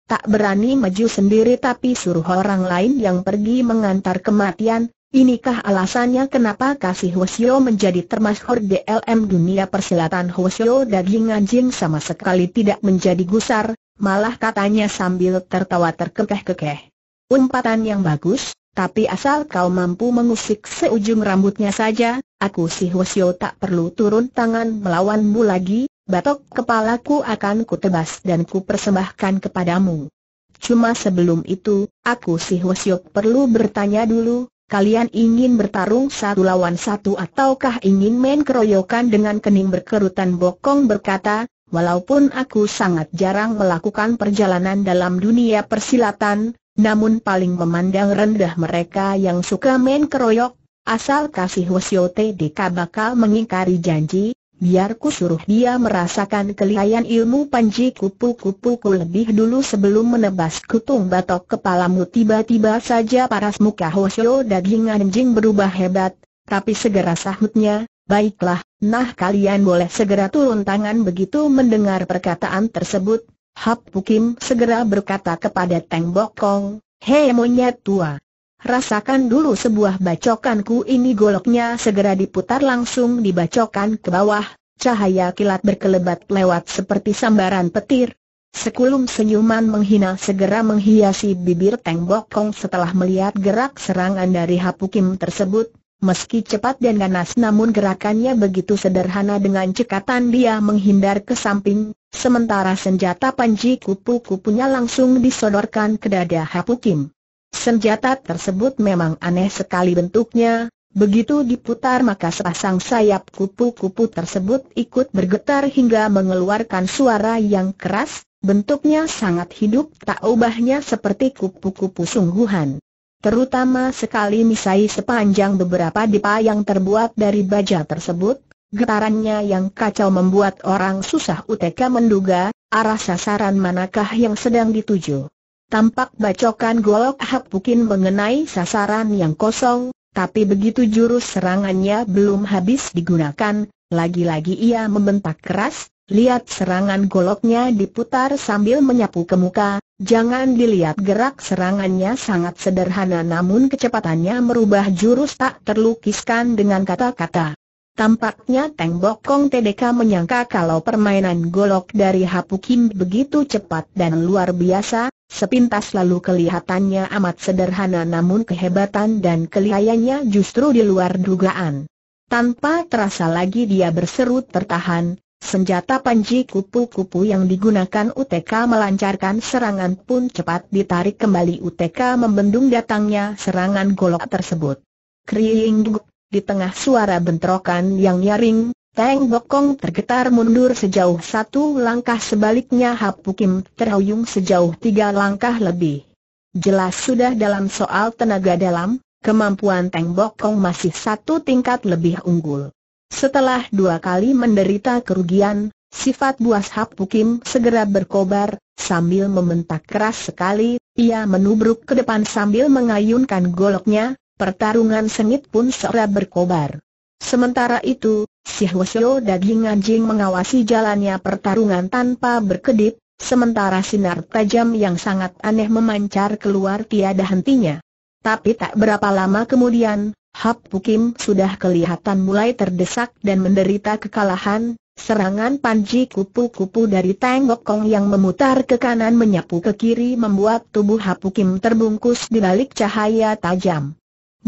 "Tak berani maju sendiri tapi suruh orang lain yang pergi mengantar kematian. Inikah alasannya kenapa kasih Hwasyo menjadi termasyhur DLM dunia persilatan?" Hwasyo daging anjing sama sekali tidak menjadi gusar, malah katanya sambil tertawa terkekeh-kekeh, "Umpatan yang bagus, tapi asal kau mampu mengusik seujung rambutnya saja, aku si Hwasyo tak perlu turun tangan melawanmu lagi. Batok kepalaku akan kutebas dan kupersembahkan kepadamu. Cuma sebelum itu, aku si Hwasyo perlu bertanya dulu, kalian ingin bertarung satu lawan satu ataukah ingin main keroyokan?" Dengan kening berkerutan Bok Kong berkata, "Walaupun aku sangat jarang melakukan perjalanan dalam dunia persilatan, namun paling memandang rendah mereka yang suka main keroyok. Asal kasih Hwasyo TDK bakal mengingkari janji, biar ku suruh dia merasakan kelihayan ilmu panji kupu-kupuku lebih dulu sebelum menebas kutung batok kepalamu." Tiba-tiba saja paras muka Hwasyo daging anjing berubah hebat, tapi segera sahutnya, "Baiklah, nah kalian boleh segera turun tangan." Begitu mendengar perkataan tersebut, Hapukim segera berkata kepada Teng Bok Kong, "Hei monyet tua, rasakan dulu sebuah bacokanku ini." Goloknya segera diputar langsung dibacokan ke bawah. Cahaya kilat berkelebat lewat seperti sambaran petir. Sekulum senyuman menghina segera menghiasi bibir Teng Bok Kong setelah melihat gerak serangan dari Hapukim tersebut. Meski cepat dan ganas namun gerakannya begitu sederhana. Dengan cekatan dia menghindar ke samping, sementara senjata panji kupu-kupunya langsung disodorkan ke dada Hapukim. Senjata tersebut memang aneh sekali bentuknya. Begitu diputar maka sepasang sayap kupu-kupu tersebut ikut bergetar hingga mengeluarkan suara yang keras. Bentuknya sangat hidup tak ubahnya seperti kupu-kupu sungguhan. Terutama sekali misai sepanjang beberapa dipa yang terbuat dari baja tersebut. Getarannya yang kacau membuat orang susah UTK menduga arah sasaran manakah yang sedang dituju. Tampak bacokan golok Hapukin mengenai sasaran yang kosong, tapi begitu jurus serangannya belum habis digunakan, lagi-lagi ia membentak keras, lihat serangan goloknya diputar sambil menyapu ke muka. Jangan dilihat gerak serangannya sangat sederhana, namun kecepatannya merubah jurus tak terlukiskan dengan kata-kata. Tampaknya Teng Bok Kong TDK menyangka kalau permainan golok dari Hapukin begitu cepat dan luar biasa, sepintas lalu kelihatannya amat sederhana namun kehebatan dan kelihayannya justru di luar dugaan. Tanpa terasa lagi dia berseru tertahan, senjata panci kupu-kupu yang digunakan UTK melancarkan serangan pun cepat ditarik kembali. UTK membendung datangnya serangan golok tersebut. Kering. Di tengah suara bentrokan yang nyaring, Teng Bok Kong tergetar mundur sejauh satu langkah, sebaliknya Hapukin terhuyung sejauh tiga langkah lebih. Jelas sudah dalam soal tenaga dalam, kemampuan Teng Bok Kong masih satu tingkat lebih unggul. Setelah dua kali menderita kerugian, sifat buas Hapukin segera berkobar. Sambil membentak keras sekali, ia menubruk ke depan sambil mengayunkan goloknya. Pertarungan sengit pun segera berkobar. Sementara itu, si Hwasyo daging anjing mengawasi jalannya pertarungan tanpa berkedip, sementara sinar tajam yang sangat aneh memancar keluar tiada hentinya. Tapi tak berapa lama kemudian, Hapukin sudah kelihatan mulai terdesak dan menderita kekalahan. Serangan panji kupu-kupu dari Teng Bok Kong yang memutar ke kanan menyapu ke kiri membuat tubuh Hapukin terbungkus di balik cahaya tajam.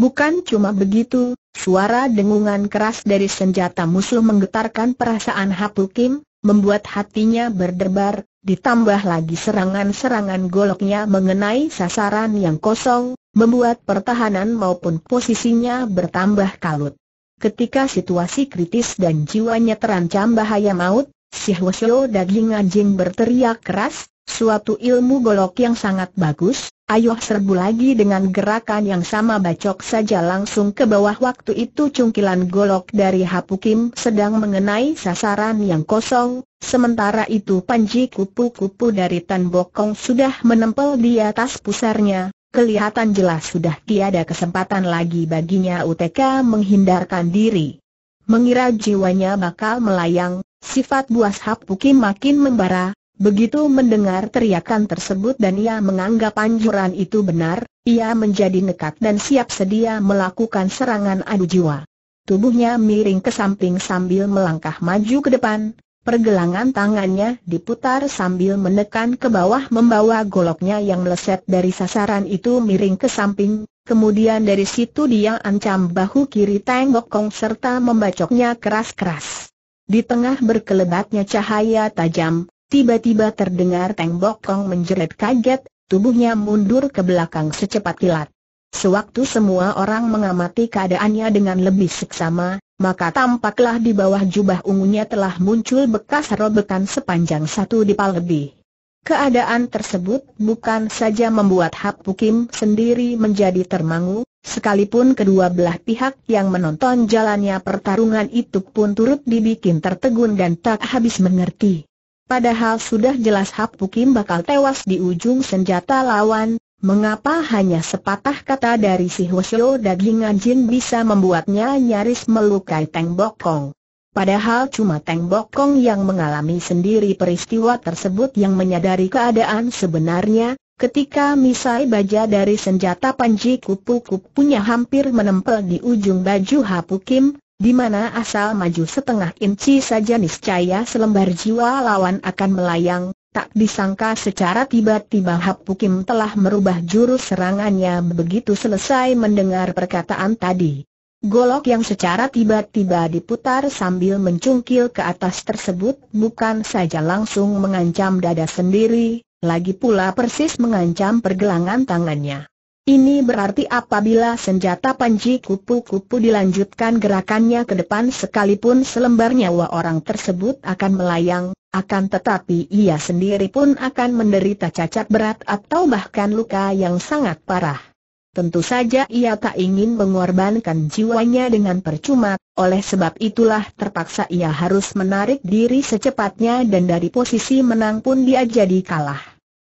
Bukan cuma begitu, suara dengungan keras dari senjata musuh menggetarkan perasaan Hapukin, membuat hatinya berdebar, ditambah lagi serangan-serangan goloknya mengenai sasaran yang kosong, membuat pertahanan maupun posisinya bertambah kalut. Ketika situasi kritis dan jiwanya terancam bahaya maut, si Hwasyo daging anjing berteriak keras, "Suatu ilmu golok yang sangat bagus! Ayo serbu lagi!" Dengan gerakan yang sama bacok saja langsung ke bawah. Waktu itu cungkilan golok dari Hapukin sedang mengenai sasaran yang kosong. Sementara itu panji kupu-kupu dari Teng Bok Kong sudah menempel di atas pusarnya. Kelihatan jelas sudah tiada kesempatan lagi baginya UTK menghindarkan diri. Mengira jiwanya bakal melayang, sifat buas Hapukin makin membara. Begitu mendengar teriakan tersebut dan ia menganggap anjuran itu benar, ia menjadi nekat dan siap sedia melakukan serangan adu jiwa. Tubuhnya miring ke samping sambil melangkah maju ke depan, pergelangan tangannya diputar sambil menekan ke bawah membawa goloknya yang meleset dari sasaran itu miring ke samping, kemudian dari situ dia ancam bahu kiri Teng Bok Kong serta membacoknya keras-keras. Di tengah berkelebatnya cahaya tajam, tiba-tiba terdengar Teng Bok Kong menjerit kaget, tubuhnya mundur ke belakang secepat kilat. Sewaktu semua orang mengamati keadaannya dengan lebih seksama, maka tampaklah di bawah jubah ungunya telah muncul bekas robekan sepanjang satu dipal lebih. Keadaan tersebut bukan saja membuat Hapukin sendiri menjadi termangu, sekalipun kedua belah pihak yang menonton jalannya pertarungan itu pun turut dibikin tertegun dan tak habis mengerti. Padahal sudah jelas Hapukin bakal tewas di ujung senjata lawan, mengapa hanya sepatah kata dari si Hwasyo daging anjing bisa membuatnya nyaris melukai Teng Bok Kong. Padahal cuma Teng Bok Kong yang mengalami sendiri peristiwa tersebut yang menyadari keadaan sebenarnya, ketika misai baja dari senjata panji kupu-kupunya hampir menempel di ujung baju Hapukin, di mana asal maju setengah inci saja niscaya selembar jiwa lawan akan melayang. Tak disangka secara tiba-tiba Hapukin telah merubah jurus serangannya begitu selesai mendengar perkataan tadi. Golok yang secara tiba-tiba diputar sambil mencungkil ke atas tersebut bukan saja langsung mengancam dada sendiri, lagi pula persis mengancam pergelangan tangannya. Ini berarti apabila senjata panji kupu-kupu dilanjutkan gerakannya ke depan sekalipun selembar nyawa orang tersebut akan melayang, akan tetapi ia sendiri pun akan menderita cacat berat atau bahkan luka yang sangat parah. Tentu saja ia tak ingin mengorbankan jiwanya dengan percuma, oleh sebab itulah terpaksa ia harus menarik diri secepatnya dan dari posisi menang pun dia jadi kalah.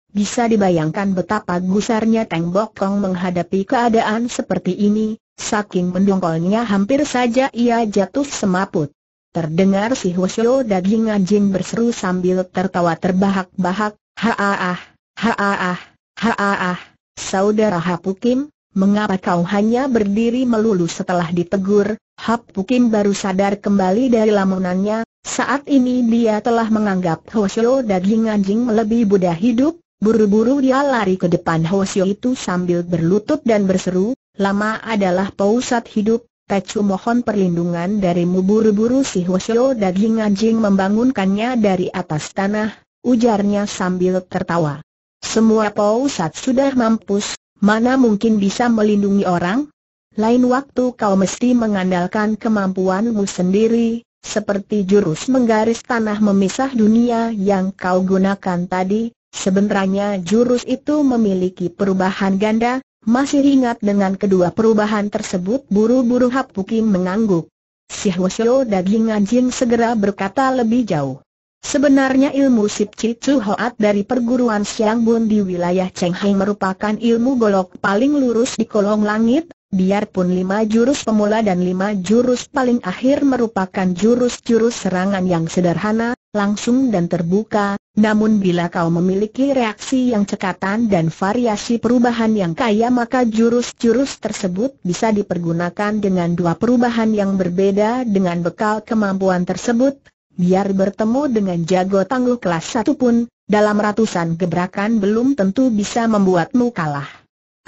Bisa dibayangkan betapa gusarnya Teng Bok Kong menghadapi keadaan seperti ini, saking mendongkolnya hampir saja ia jatuh semaput. Terdengar si Hwasyo daging anjing berseru sambil tertawa terbahak-bahak, "Haaah, haaah, haaah, saudara Hapukim, mengapa kau hanya berdiri melulu?" Setelah ditegur, Hapukim baru sadar kembali dari lamunannya. Saat ini dia telah menganggap Hwasyo daging anjing lebih Buddha hidup. Buru-buru dia lari ke depan Hwasyo itu sambil berlutut dan berseru, "Lama adalah pausat hidup, Tecu mohon perlindungan darimu." Buru-buru si Hwasyo daging anjing membangunkannya dari atas tanah, ujarnya sambil tertawa, "Semua pausat sudah mampus, mana mungkin bisa melindungi orang? Lain waktu kau mesti mengandalkan kemampuanmu sendiri, seperti jurus menggaris tanah memisah dunia yang kau gunakan tadi. Sebenarnya jurus itu memiliki perubahan ganda, masih ingat dengan kedua perubahan tersebut?" Buru-buru Hapukim mengangguk. Si Hwasyo daging anjing segera berkata lebih jauh, "Sebenarnya ilmu Sip Cicu Hoat dari perguruan Siang Bun di wilayah Chenghai merupakan ilmu golok paling lurus di kolong langit, biarpun 5 jurus pemula dan 5 jurus paling akhir merupakan jurus-jurus serangan yang sederhana, langsung dan terbuka. Namun bila kau memiliki reaksi yang cekatan dan variasi perubahan yang kaya, maka jurus-jurus tersebut bisa dipergunakan dengan 2 perubahan yang berbeda dengan bekal kemampuan tersebut. Biar bertemu dengan jago tangguh kelas 1 pun, dalam ratusan gebrakan belum tentu bisa membuatmu kalah.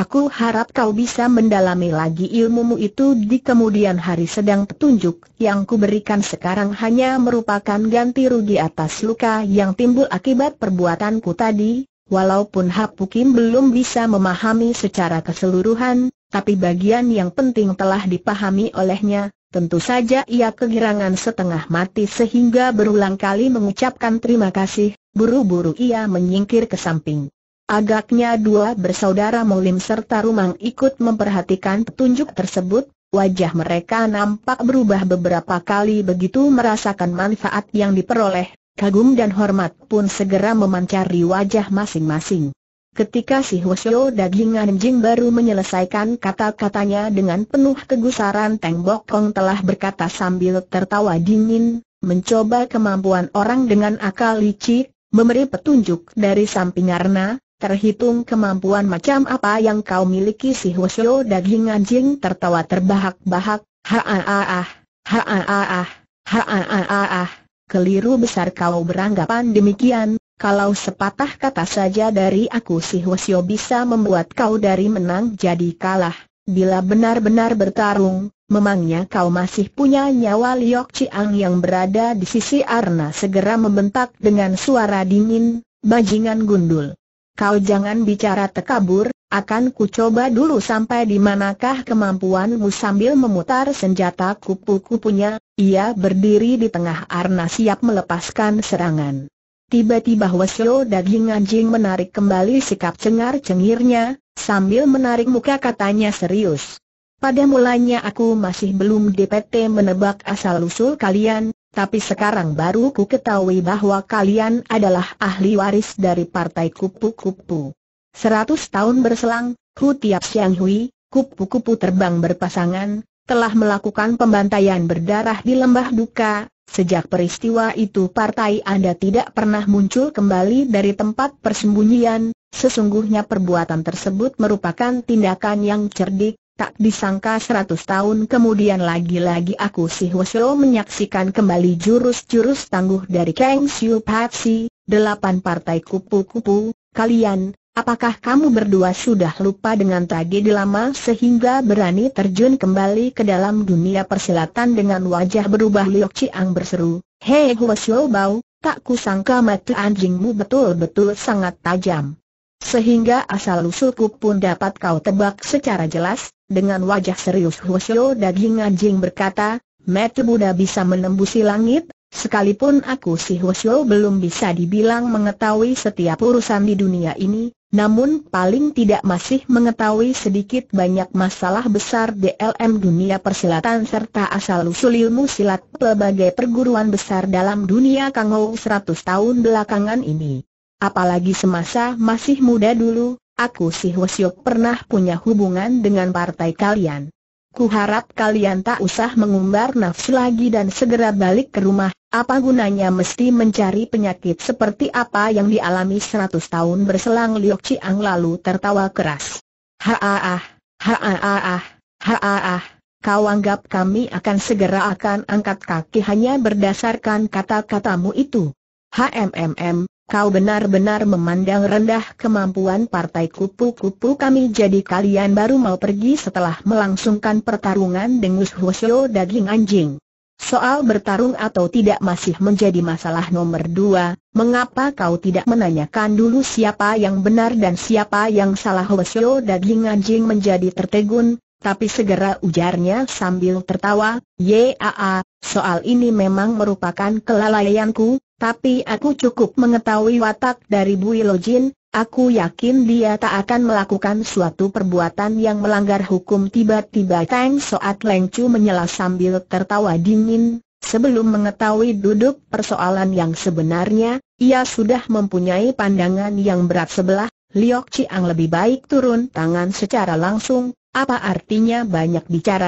Aku harap kau bisa mendalami lagi ilmumu itu di kemudian hari. Sedang petunjuk yang kuberikan sekarang hanya merupakan ganti rugi atas luka yang timbul akibat perbuatanku tadi." Walaupun Hapukim belum bisa memahami secara keseluruhan, tapi bagian yang penting telah dipahami olehnya. Tentu saja ia kegirangan setengah mati sehingga berulang kali mengucapkan terima kasih. Buru-buru ia menyingkir ke samping. Agaknya 2 bersaudara Mulim serta Rumang ikut memperhatikan petunjuk tersebut. Wajah mereka nampak berubah beberapa kali begitu merasakan manfaat yang diperoleh. Kagum dan hormat pun segera memancarkan wajah masing-masing. Ketika si Hwasyo daging anjing baru menyelesaikan kata-katanya dengan penuh kegusaran, Teng Bok Kong telah berkata sambil tertawa dingin, "Mencoba kemampuan orang dengan akal licik, memberi petunjuk dari samping arna, terhitung kemampuan macam apa yang kau miliki?" Si Hwasyo daging anjing tertawa terbahak-bahak, "Haaah, haaah, haaah, keliru besar kau beranggapan demikian. Kalau sepatah kata saja dari aku, si Hwasyo bisa membuat kau dari menang jadi kalah. Bila benar-benar bertarung, memangnya kau masih punya nyawa?" Liok Chiang yang berada di sisi arna segera membentak dengan suara dingin, "Bajingan gundul, kau jangan bicara tekabur. Akan ku coba dulu sampai di manakah kemampuanmu." Sambil memutar senjata kupu-kupunya, ia berdiri di tengah arna siap melepaskan serangan. Tiba-tiba Hwasyo daging anjing menarik kembali sikap cengar-cengirnya, sambil menarik muka katanya serius, "Pada mulanya aku masih belum dapat menebak asal-usul kalian, tapi sekarang baru ku ketahui bahwa kalian adalah ahli waris dari partai kupu-kupu. 100 tahun berselang, Hu Tiap Siang Hui, kupu-kupu terbang berpasangan, telah melakukan pembantaian berdarah di Lembah Duka. Sejak peristiwa itu partai Anda tidak pernah muncul kembali dari tempat persembunyian. Sesungguhnya perbuatan tersebut merupakan tindakan yang cerdik. Tak disangka 100 tahun kemudian lagi-lagi aku, si Hwasyo, menyaksikan kembali jurus-jurus tangguh dari Kang Siu Patsi, 8 partai kupu-kupu. Kalian, apakah kamu berdua sudah lupa dengan tragedi lama sehingga berani terjun kembali ke dalam dunia persilatan?" Dengan wajah berubah Liok Chiang berseru, "Hei Hwasyo Bau, tak kusangka mata anjingmu betul-betul sangat tajam. Sehingga asal-usulku pun dapat kau tebak secara jelas." Dengan wajah serius Hwasyo daging anjing berkata, "Mata Buddha bisa menembusi langit. Sekalipun aku, si Hwasyo, belum bisa dibilang mengetahui setiap urusan di dunia ini, namun paling tidak masih mengetahui sedikit banyak masalah besar dalam dunia persilatan serta asal-usul ilmu silat pelbagai perguruan besar dalam dunia Kangou 100 tahun belakangan ini. Apalagi semasa masih muda dulu, aku si Hwasok pernah punya hubungan dengan partai kalian. Kuharap kalian tak usah mengumbar nafsu lagi dan segera balik ke rumah. Apa gunanya mesti mencari penyakit seperti apa yang dialami 100 tahun berselang? Liok Chiang lalu tertawa keras. Haaah, haaah, haaah, kau anggap kami akan segera akan angkat kaki hanya berdasarkan kata-katamu itu? HMMM, kau benar-benar memandang rendah kemampuan partai kupu-kupu kami. Jadi kalian baru mau pergi setelah melangsungkan pertarungan dengan Hwasok daging anjing. Soal bertarung atau tidak masih menjadi masalah nomor 2, mengapa kau tidak menanyakan dulu siapa yang benar dan siapa yang salah? Hwasok daging anjing menjadi tertegun, tapi segera ujarnya sambil tertawa, "Yaa, soal ini memang merupakan kelalaianku, tapi aku cukup mengetahui watak dari Bui Lojin. Aku yakin dia tak akan melakukan suatu perbuatan yang melanggar hukum." Tiba-tiba Tang Soat Leng Chu menyela sambil tertawa dingin. Sebelum mengetahui duduk persoalan yang sebenarnya, ia sudah mempunyai pandangan yang berat sebelah. Liok Chiang lebih baik turun tangan secara langsung. Apa artinya banyak bicara?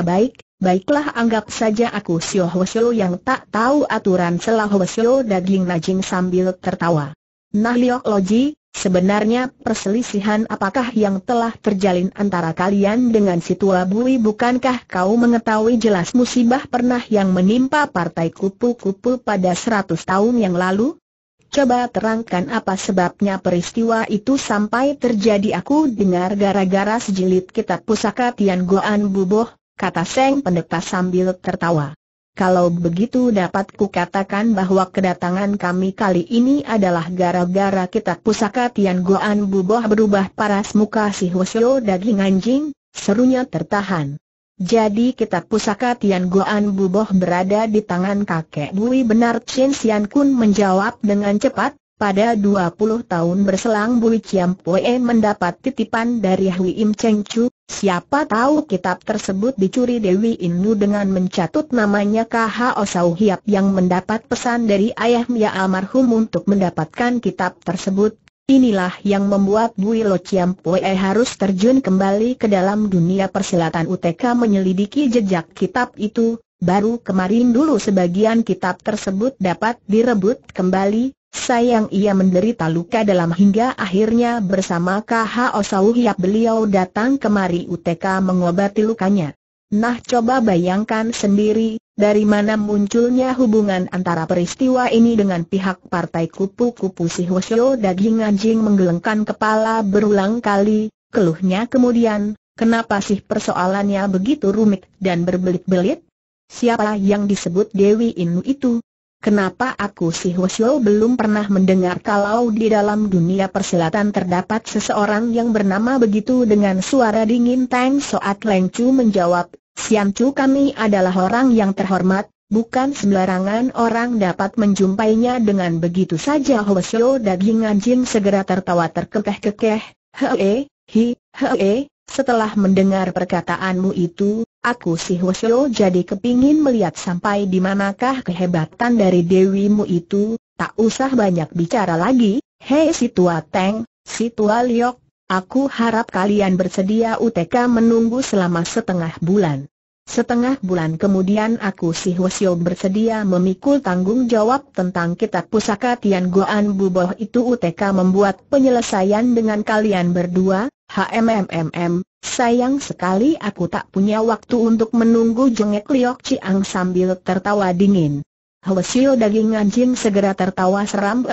Baiklah, anggap saja aku Sio Hwasok yang tak tahu aturan. Sela Hwasok daging najing sambil tertawa. Nah Liok Loji, sebenarnya perselisihan apakah yang telah terjalin antara kalian dengan si tua Bui? Bukankah kau mengetahui jelas musibah pernah yang menimpa partai kupu-kupu pada 100 tahun yang lalu? Coba terangkan apa sebabnya peristiwa itu sampai terjadi. Aku dengar gara-gara sejilid kitab pusaka Tian Goan Buboh, kata Seng Pendeta sambil tertawa. Kalau begitu dapat kukatakan bahwa kedatangan kami kali ini adalah gara-gara kitab pusaka Tian Goan Buboh berubah paras. Muka si Hwasok daging anjing, serunya tertahan. Jadi kitab pusaka Tian Goan Buboh berada di tangan kakek Bui? Benar, Chin Sian Kun menjawab dengan cepat. Pada 20 tahun berselang Bui Chiam Poe mendapat titipan dari Hui Im Cheng Chu. Siapa tahu kitab tersebut dicuri Dewi Inu dengan mencatut namanya K.H.O. Sau Hiap yang mendapat pesan dari ayahnya almarhum untuk mendapatkan kitab tersebut. Inilah yang membuat Bui Lo Chiam Poe harus terjun kembali ke dalam dunia persilatan UTK menyelidiki jejak kitab itu. Baru kemarin dulu sebagian kitab tersebut dapat direbut kembali. Sayang ia menderita luka dalam hingga akhirnya bersama K.H.O. Sau Hiap beliau datang kemari UTK mengobati lukanya. Nah coba bayangkan sendiri, dari mana munculnya hubungan antara peristiwa ini dengan pihak partai kupu-kupu? Si Hwasok daging anjing menggelengkan kepala berulang kali, keluhnya kemudian, kenapa sih persoalannya begitu rumit dan berbelit-belit? Siapa yang disebut Dewi Inu itu? Kenapa aku si Hwasok belum pernah mendengar kalau di dalam dunia persilatan terdapat seseorang yang bernama begitu? Dengan suara dingin Tang Soat Leng Chu menjawab, Sian Chu, kami adalah orang yang terhormat, bukan sembarangan orang dapat menjumpainya dengan begitu saja. Hwasok daging anjing segera tertawa terkekeh-kekeh, setelah mendengar perkataanmu itu, aku si Hwasok jadi kepingin melihat sampai di manakah kehebatan dari dewimu itu. Tak usah banyak bicara lagi. Hei si tua Teng, si tua Liok, aku harap kalian bersedia UTK menunggu selama 1/2 bulan. 1/2 bulan kemudian aku si Hwasok bersedia memikul tanggung jawab tentang kitab pusaka Tian Goan Buboh itu. UTK membuat penyelesaian dengan kalian berdua. HMMMM, sayang sekali aku tak punya waktu untuk menunggu, jengek Liok Chiang sambil tertawa dingin. Hwasok daging anjing segera tertawa seram.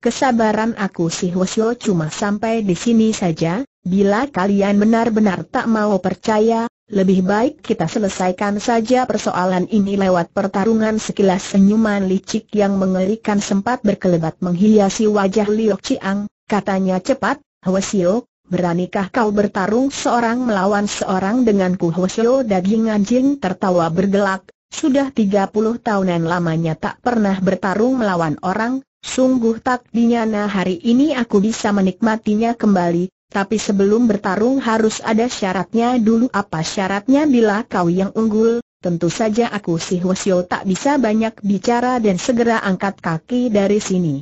Kesabaran aku si Hwasok cuma sampai di sini saja. Bila kalian benar-benar tak mau percaya, lebih baik kita selesaikan saja persoalan ini lewat pertarungan. Sekilas senyuman licik yang mengerikan sempat berkelebat menghiasi wajah Liok Chiang. Katanya cepat, Hwasok, beranikah kau bertarung seorang melawan seorang denganku? Hwasok daging anjing tertawa bergelak, sudah 30 tahunan lamanya tak pernah bertarung melawan orang, sungguh tak dinyana hari ini aku bisa menikmatinya kembali. Tapi sebelum bertarung harus ada syaratnya dulu. Apa syaratnya? Bila kau yang unggul, tentu saja aku si Hwasok tak bisa banyak bicara dan segera angkat kaki dari sini.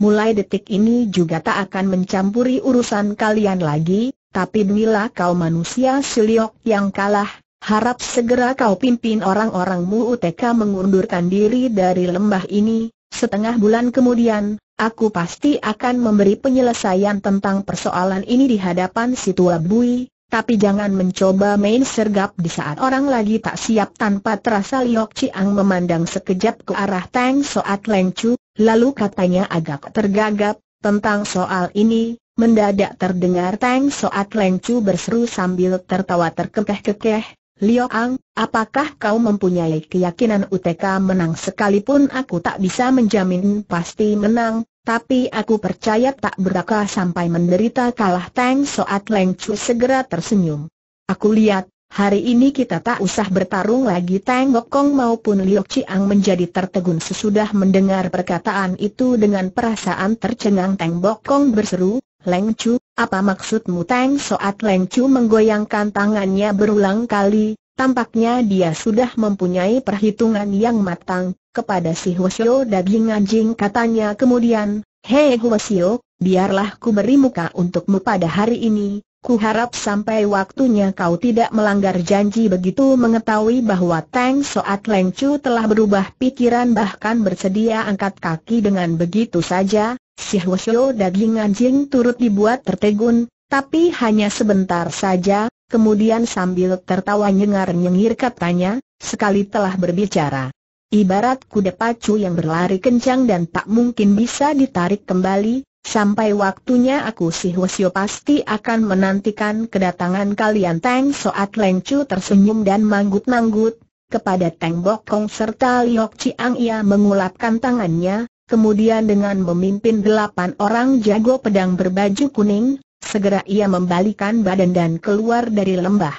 mulai detik ini juga tak akan mencampuri urusan kalian lagi, tapi demilah kau manusia Siliok yang kalah, harap segera kau pimpin orang-orangmu UTK mengundurkan diri dari lembah ini, setengah bulan kemudian, aku pasti akan memberi penyelesaian tentang persoalan ini di hadapan si tua Bui. Tapi jangan mencoba main sergap di saat orang lagi tak siap. Tanpa terasa Liok Chiang memandang sekejap ke arah Teng Soat Leng Chu, lalu katanya agak tergagap, tentang soal ini, mendadak terdengar Teng Soat Leng Chu berseru sambil tertawa terkekeh-kekeh, Liok Ang, apakah kau mempunyai keyakinan UTK menang? Sekalipun aku tak bisa menjamin pasti menang, tapi aku percaya tak berakal sampai menderita kalah. Teng Soat Leng Chu segera tersenyum. Aku lihat, hari ini kita tak usah bertarung lagi. Teng Gok Kong maupun Liok Chiang menjadi tertegun sesudah mendengar perkataan itu. Dengan perasaan tercengang Teng Gok Kong berseru, Leng Chu, apa maksudmu? Teng Soat Leng Chu menggoyangkan tangannya berulang kali. Tampaknya dia sudah mempunyai perhitungan yang matang. Kepada si Huosio daging anjing katanya kemudian, Hei Huosio, biarlah ku beri muka untukmu pada hari ini. Ku harap sampai waktunya kau tidak melanggar janji. Begitu mengetahui bahwa Teng Soat Leng Chu telah berubah pikiran bahkan bersedia angkat kaki dengan begitu saja, si Huosio daging anjing turut dibuat tertegun, tapi hanya sebentar saja. Kemudian sambil tertawa nyengar-nyengir katanya, sekali telah berbicara, ibarat kuda pacu yang berlari kencang dan tak mungkin bisa ditarik kembali, sampai waktunya aku si Huosio pasti akan menantikan kedatangan kalian. Teng Soat Leng Chu tersenyum dan manggut-manggut. Kepada Teng Gok Kong serta Liok Chiang ia mengulapkan tangannya, kemudian dengan memimpin 8 orang jago pedang berbaju kuning, segera ia membalikan badan dan keluar dari lembah.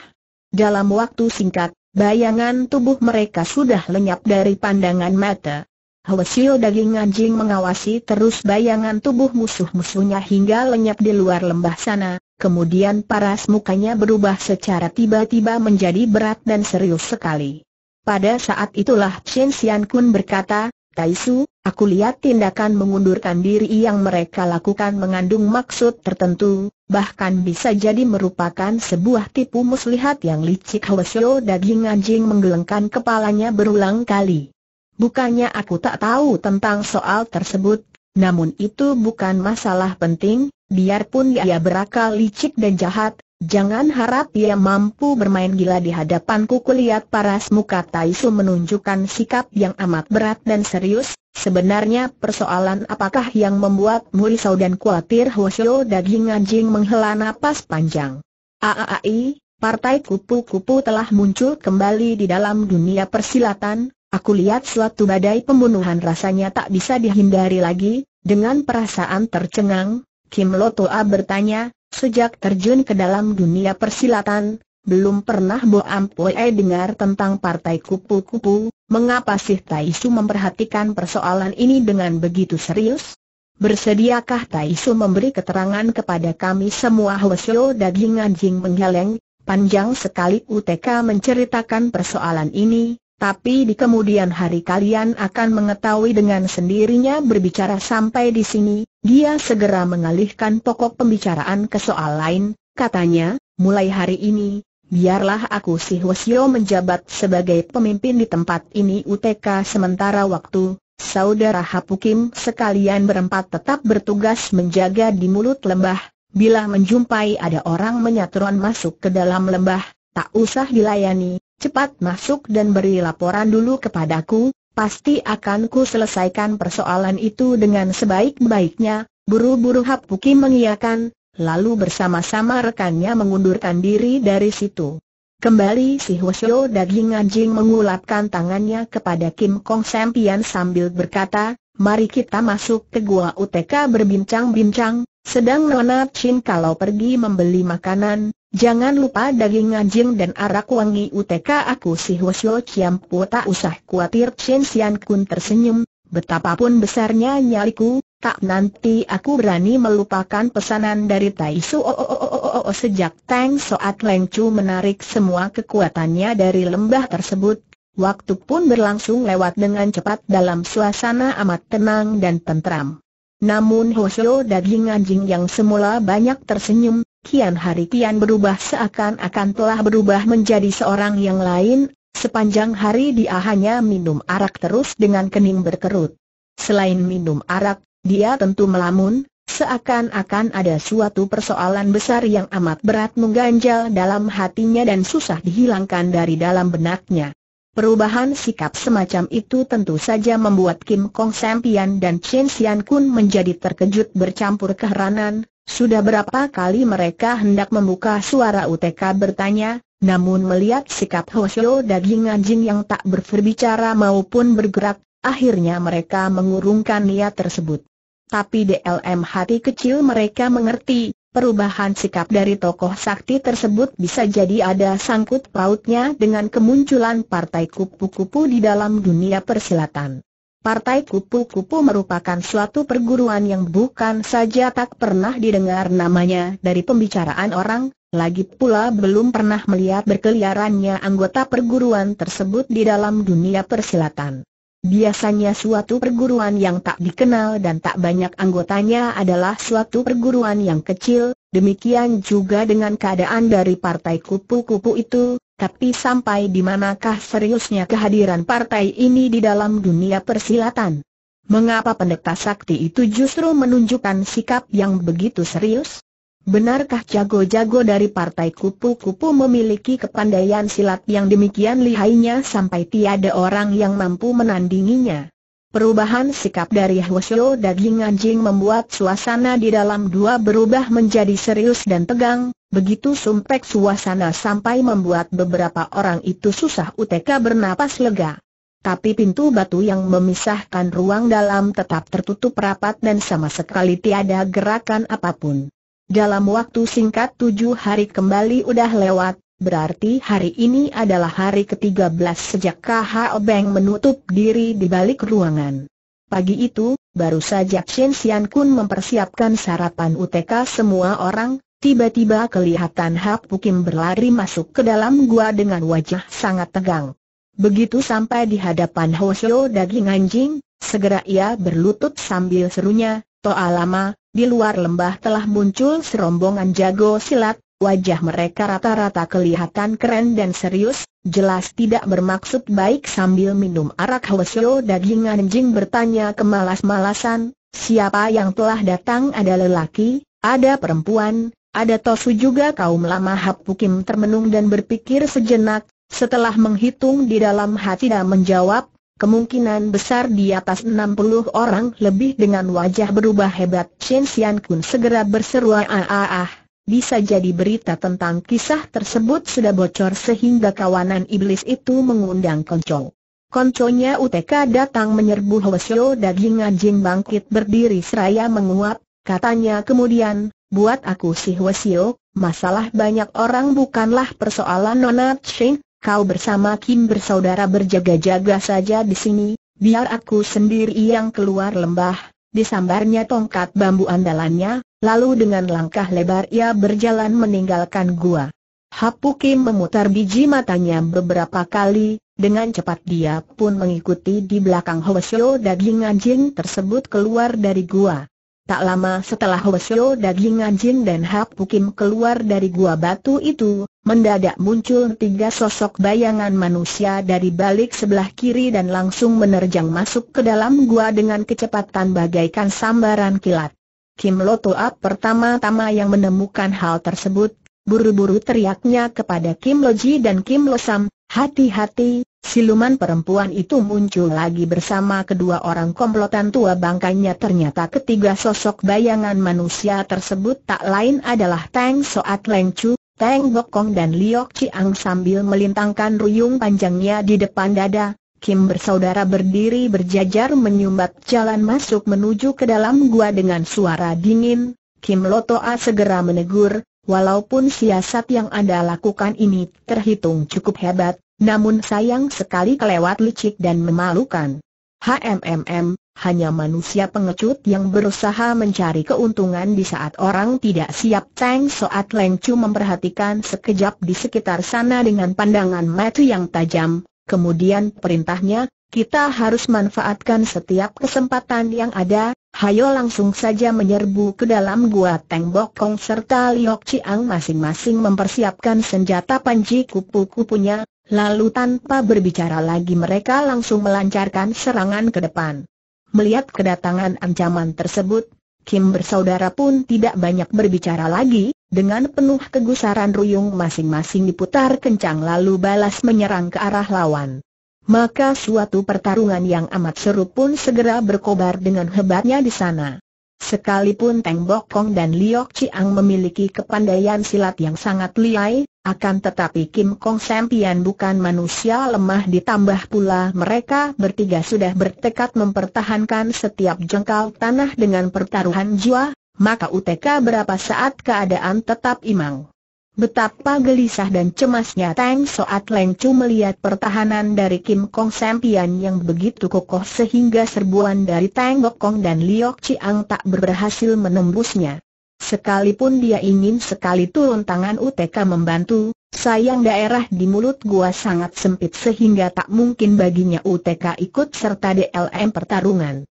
Dalam waktu singkat, bayangan tubuh mereka sudah lenyap dari pandangan mata. Huosio daging anjing mengawasi terus bayangan tubuh musuh-musuhnya hingga lenyap di luar lembah sana. Kemudian paras mukanya berubah secara tiba-tiba menjadi berat dan serius sekali. Pada saat itulah Chen Xian Kun berkata, Taisu, aku lihat tindakan mengundurkan diri yang mereka lakukan mengandung maksud tertentu. Bahkan bisa jadi merupakan sebuah tipu muslihat yang licik. Huosio daging anjing menggelengkan kepalanya berulang kali. Bukannya aku tak tahu tentang soal tersebut, namun itu bukan masalah penting. Biarpun ia berakal licik dan jahat, jangan harap ia mampu bermain gila di hadapanku. Kulihat paras muka Taisu menunjukkan sikap yang amat berat dan serius. Sebenarnya persoalan apakah yang membuatmu risau dan khawatir? Huosio daging anjing menghela napas panjang. Aai, partai kupu-kupu telah muncul kembali di dalam dunia persilatan. Aku lihat suatu badai pembunuhan rasanya tak bisa dihindari lagi. Dengan perasaan tercengang, Kim Lotoa bertanya, sejak terjun ke dalam dunia persilatan, belum pernah Bo Ampue dengar tentang partai kupu-kupu. Mengapa sih Taisu memperhatikan persoalan ini dengan begitu serius? Bersediakah Taisu memberi keterangan kepada kami semua? Huosio daging anjing menggeleng. Panjang sekali UTK menceritakan persoalan ini, tapi di kemudian hari kalian akan mengetahui dengan sendirinya. Berbicara sampai di sini, dia segera mengalihkan pokok pembicaraan ke soal lain. Katanya, mulai hari ini, biarlah aku si Huosio menjabat sebagai pemimpin di tempat ini UTK sementara waktu. Saudara Hapukim sekalian berempat tetap bertugas menjaga di mulut lembah. Bila menjumpai ada orang menyaturan masuk ke dalam lembah, tak usah dilayani. Cepat masuk dan beri laporan dulu kepadaku. Pasti akan ku selesaikan persoalan itu dengan sebaik-baiknya. Buru-buru Hapukim mengiyakan, lalu bersama-sama rekannya mengundurkan diri dari situ. Kembali si Huosio daging anjing mengulapkan tangannya kepada Kim Kong Sampian sambil berkata, mari kita masuk ke gua UTK berbincang-bincang. Sedang Nona Chin kalau pergi membeli makanan, jangan lupa daging anjing dan arak wangi UTK. Aku si Huosio Ciampu tak usah khawatir. Chen Xian Kun tersenyum, betapapun besarnya nyaliku, tak nanti aku berani melupakan pesanan dari Taisu. Sejak Teng Soat Leng Chu menarik semua kekuatannya dari lembah tersebut, waktu pun berlangsung lewat dengan cepat dalam suasana amat tenang dan tentram. Namun Hosyo daging anjing yang semula banyak tersenyum, kian hari kian berubah seakan-akan telah berubah menjadi seorang yang lain. Sepanjang hari dia hanya minum arak terus dengan kening berkerut. Selain minum arak, dia tentu melamun, seakan-akan ada suatu persoalan besar yang amat berat mengganjal dalam hatinya dan susah dihilangkan dari dalam benaknya. Perubahan sikap semacam itu tentu saja membuat Kim Kong Sampian dan Chen Sian Kun menjadi terkejut bercampur keheranan. Sudah berapa kali mereka hendak membuka suara UTK bertanya, namun melihat sikap Hosyo daging anjing yang tak berbicara maupun bergerak, akhirnya mereka mengurungkan niat tersebut. Tapi dalam hati kecil mereka mengerti, perubahan sikap dari tokoh sakti tersebut bisa jadi ada sangkut pautnya dengan kemunculan partai kupu-kupu di dalam dunia persilatan. Partai kupu-kupu merupakan suatu perguruan yang bukan saja tak pernah didengar namanya dari pembicaraan orang, lagi pula belum pernah melihat berkeliarannya anggota perguruan tersebut di dalam dunia persilatan. Biasanya suatu perguruan yang tak dikenal dan tak banyak anggotanya adalah suatu perguruan yang kecil, demikian juga dengan keadaan dari partai kupu-kupu itu. Tapi sampai di manakah seriusnya kehadiran partai ini di dalam dunia persilatan? Mengapa pendeta sakti itu justru menunjukkan sikap yang begitu serius? Benarkah jago-jago dari partai kupu-kupu memiliki kepandaian silat yang demikian lihainya sampai tiada orang yang mampu menandinginya? Perubahan sikap dari Hwasyo daging anjing membuat suasana di dalam dua berubah menjadi serius dan tegang. Begitu sumpek suasana sampai membuat beberapa orang itu susah UTK bernapas lega. Tapi pintu batu yang memisahkan ruang dalam tetap tertutup rapat dan sama sekali tiada gerakan apapun. Dalam waktu singkat 7 hari kembali udah lewat, berarti hari ini adalah hari ke-13 sejak K.H. Beng menutup diri di balik ruangan. Pagi itu, baru saja Chen Sian Kun mempersiapkan sarapan UTK semua orang, tiba-tiba kelihatan Hapu Kim berlari masuk ke dalam gua dengan wajah sangat tegang. Begitu sampai di hadapan Hosyo daging anjing, segera ia berlutut sambil serunya, "Toa lama!" Di luar lembah telah muncul serombongan jago silat, wajah mereka rata-rata kelihatan keren dan serius, jelas tidak bermaksud baik. Sambil minum arak Hosyo daging anjing bertanya kemalas-malasan, "Siapa yang telah datang? Ada lelaki, ada perempuan, ada Tosu juga kaum lama?" Hapu Kim termenung dan berpikir sejenak, setelah menghitung di dalam hati dan menjawab, kemungkinan besar di atas 60 orang lebih. Dengan wajah berubah hebat, Chen Sian Kun segera berseru, "Ah, bisa jadi berita tentang kisah tersebut sudah bocor sehingga kawanan iblis itu mengundang konco. Konconya UTK datang menyerbu." Hwasyo daging anjing bangkit berdiri seraya menguap, katanya kemudian, "Buat aku si Hwasyo, masalah banyak orang bukanlah persoalan. Nona Cheng, kau bersama Kim bersaudara berjaga-jaga saja di sini, biar aku sendiri yang keluar lembah." Disambarnya tongkat bambu andalannya, lalu dengan langkah lebar ia berjalan meninggalkan gua. Hapu Kim memutar biji matanya beberapa kali, dengan cepat dia pun mengikuti di belakang Hwasyo daging anjing tersebut keluar dari gua. Tak lama setelah Hwasyo daging anjing dan Hapu Kim keluar dari gua batu itu, mendadak muncul 3 sosok bayangan manusia dari balik sebelah kiri dan langsung menerjang masuk ke dalam gua dengan kecepatan bagaikan sambaran kilat. Kim Lotoa pertama-tama yang menemukan hal tersebut, buru-buru teriaknya kepada Kim Loji dan Kim Losam, "Hati-hati, siluman perempuan itu muncul lagi bersama kedua orang komplotan tua bangkainya." Ternyata ke-3 sosok bayangan manusia tersebut tak lain adalah Teng Soat Leng Chu, Teng Bokong dan Liok Chiang. Sambil melintangkan ruyung panjangnya di depan dada, Kim bersaudara berdiri berjajar menyumbat jalan masuk menuju ke dalam gua dengan suara dingin. Kim Lotoa segera menegur, "Walaupun siasat yang Anda lakukan ini terhitung cukup hebat, namun sayang sekali kelewat licik dan memalukan. Hanya manusia pengecut yang berusaha mencari keuntungan di saat orang tidak siap." Teng Soat Leng Chu memperhatikan sekejap di sekitar sana dengan pandangan mata yang tajam, kemudian perintahnya, "Kita harus manfaatkan setiap kesempatan yang ada, hayo langsung saja menyerbu ke dalam gua. Teng Bok Kong serta Liok Chiang masing-masing mempersiapkan senjata panji kupu-kupunya, lalu tanpa berbicara lagi mereka langsung melancarkan serangan ke depan. Melihat kedatangan ancaman tersebut, Kim bersaudara pun tidak banyak berbicara lagi. Dengan penuh kegusaran ruyung masing-masing diputar kencang lalu balas menyerang ke arah lawan. Maka suatu pertarungan yang amat seru pun segera berkobar dengan hebatnya di sana. Sekalipun Teng Bok Kong dan Liok Chiang memiliki kepandaian silat yang sangat lihai, akan tetapi Kim Kong Sampian bukan manusia lemah, ditambah pula mereka bertiga sudah bertekad mempertahankan setiap jengkal tanah dengan pertaruhan jiwa. Maka UTK berapa saat keadaan tetap imang. Betapa gelisah dan cemasnya Teng Soat Leng Cu melihat pertahanan dari Kim Kong Sampian yang begitu kokoh sehingga serbuan dari Teng Bok Kong dan Liok Chiang tak berhasil menembusnya. Sekalipun dia ingin sekali turun tangan UTK membantu, sayang daerah di mulut gua sangat sempit sehingga tak mungkin baginya UTK ikut serta dalam pertarungan.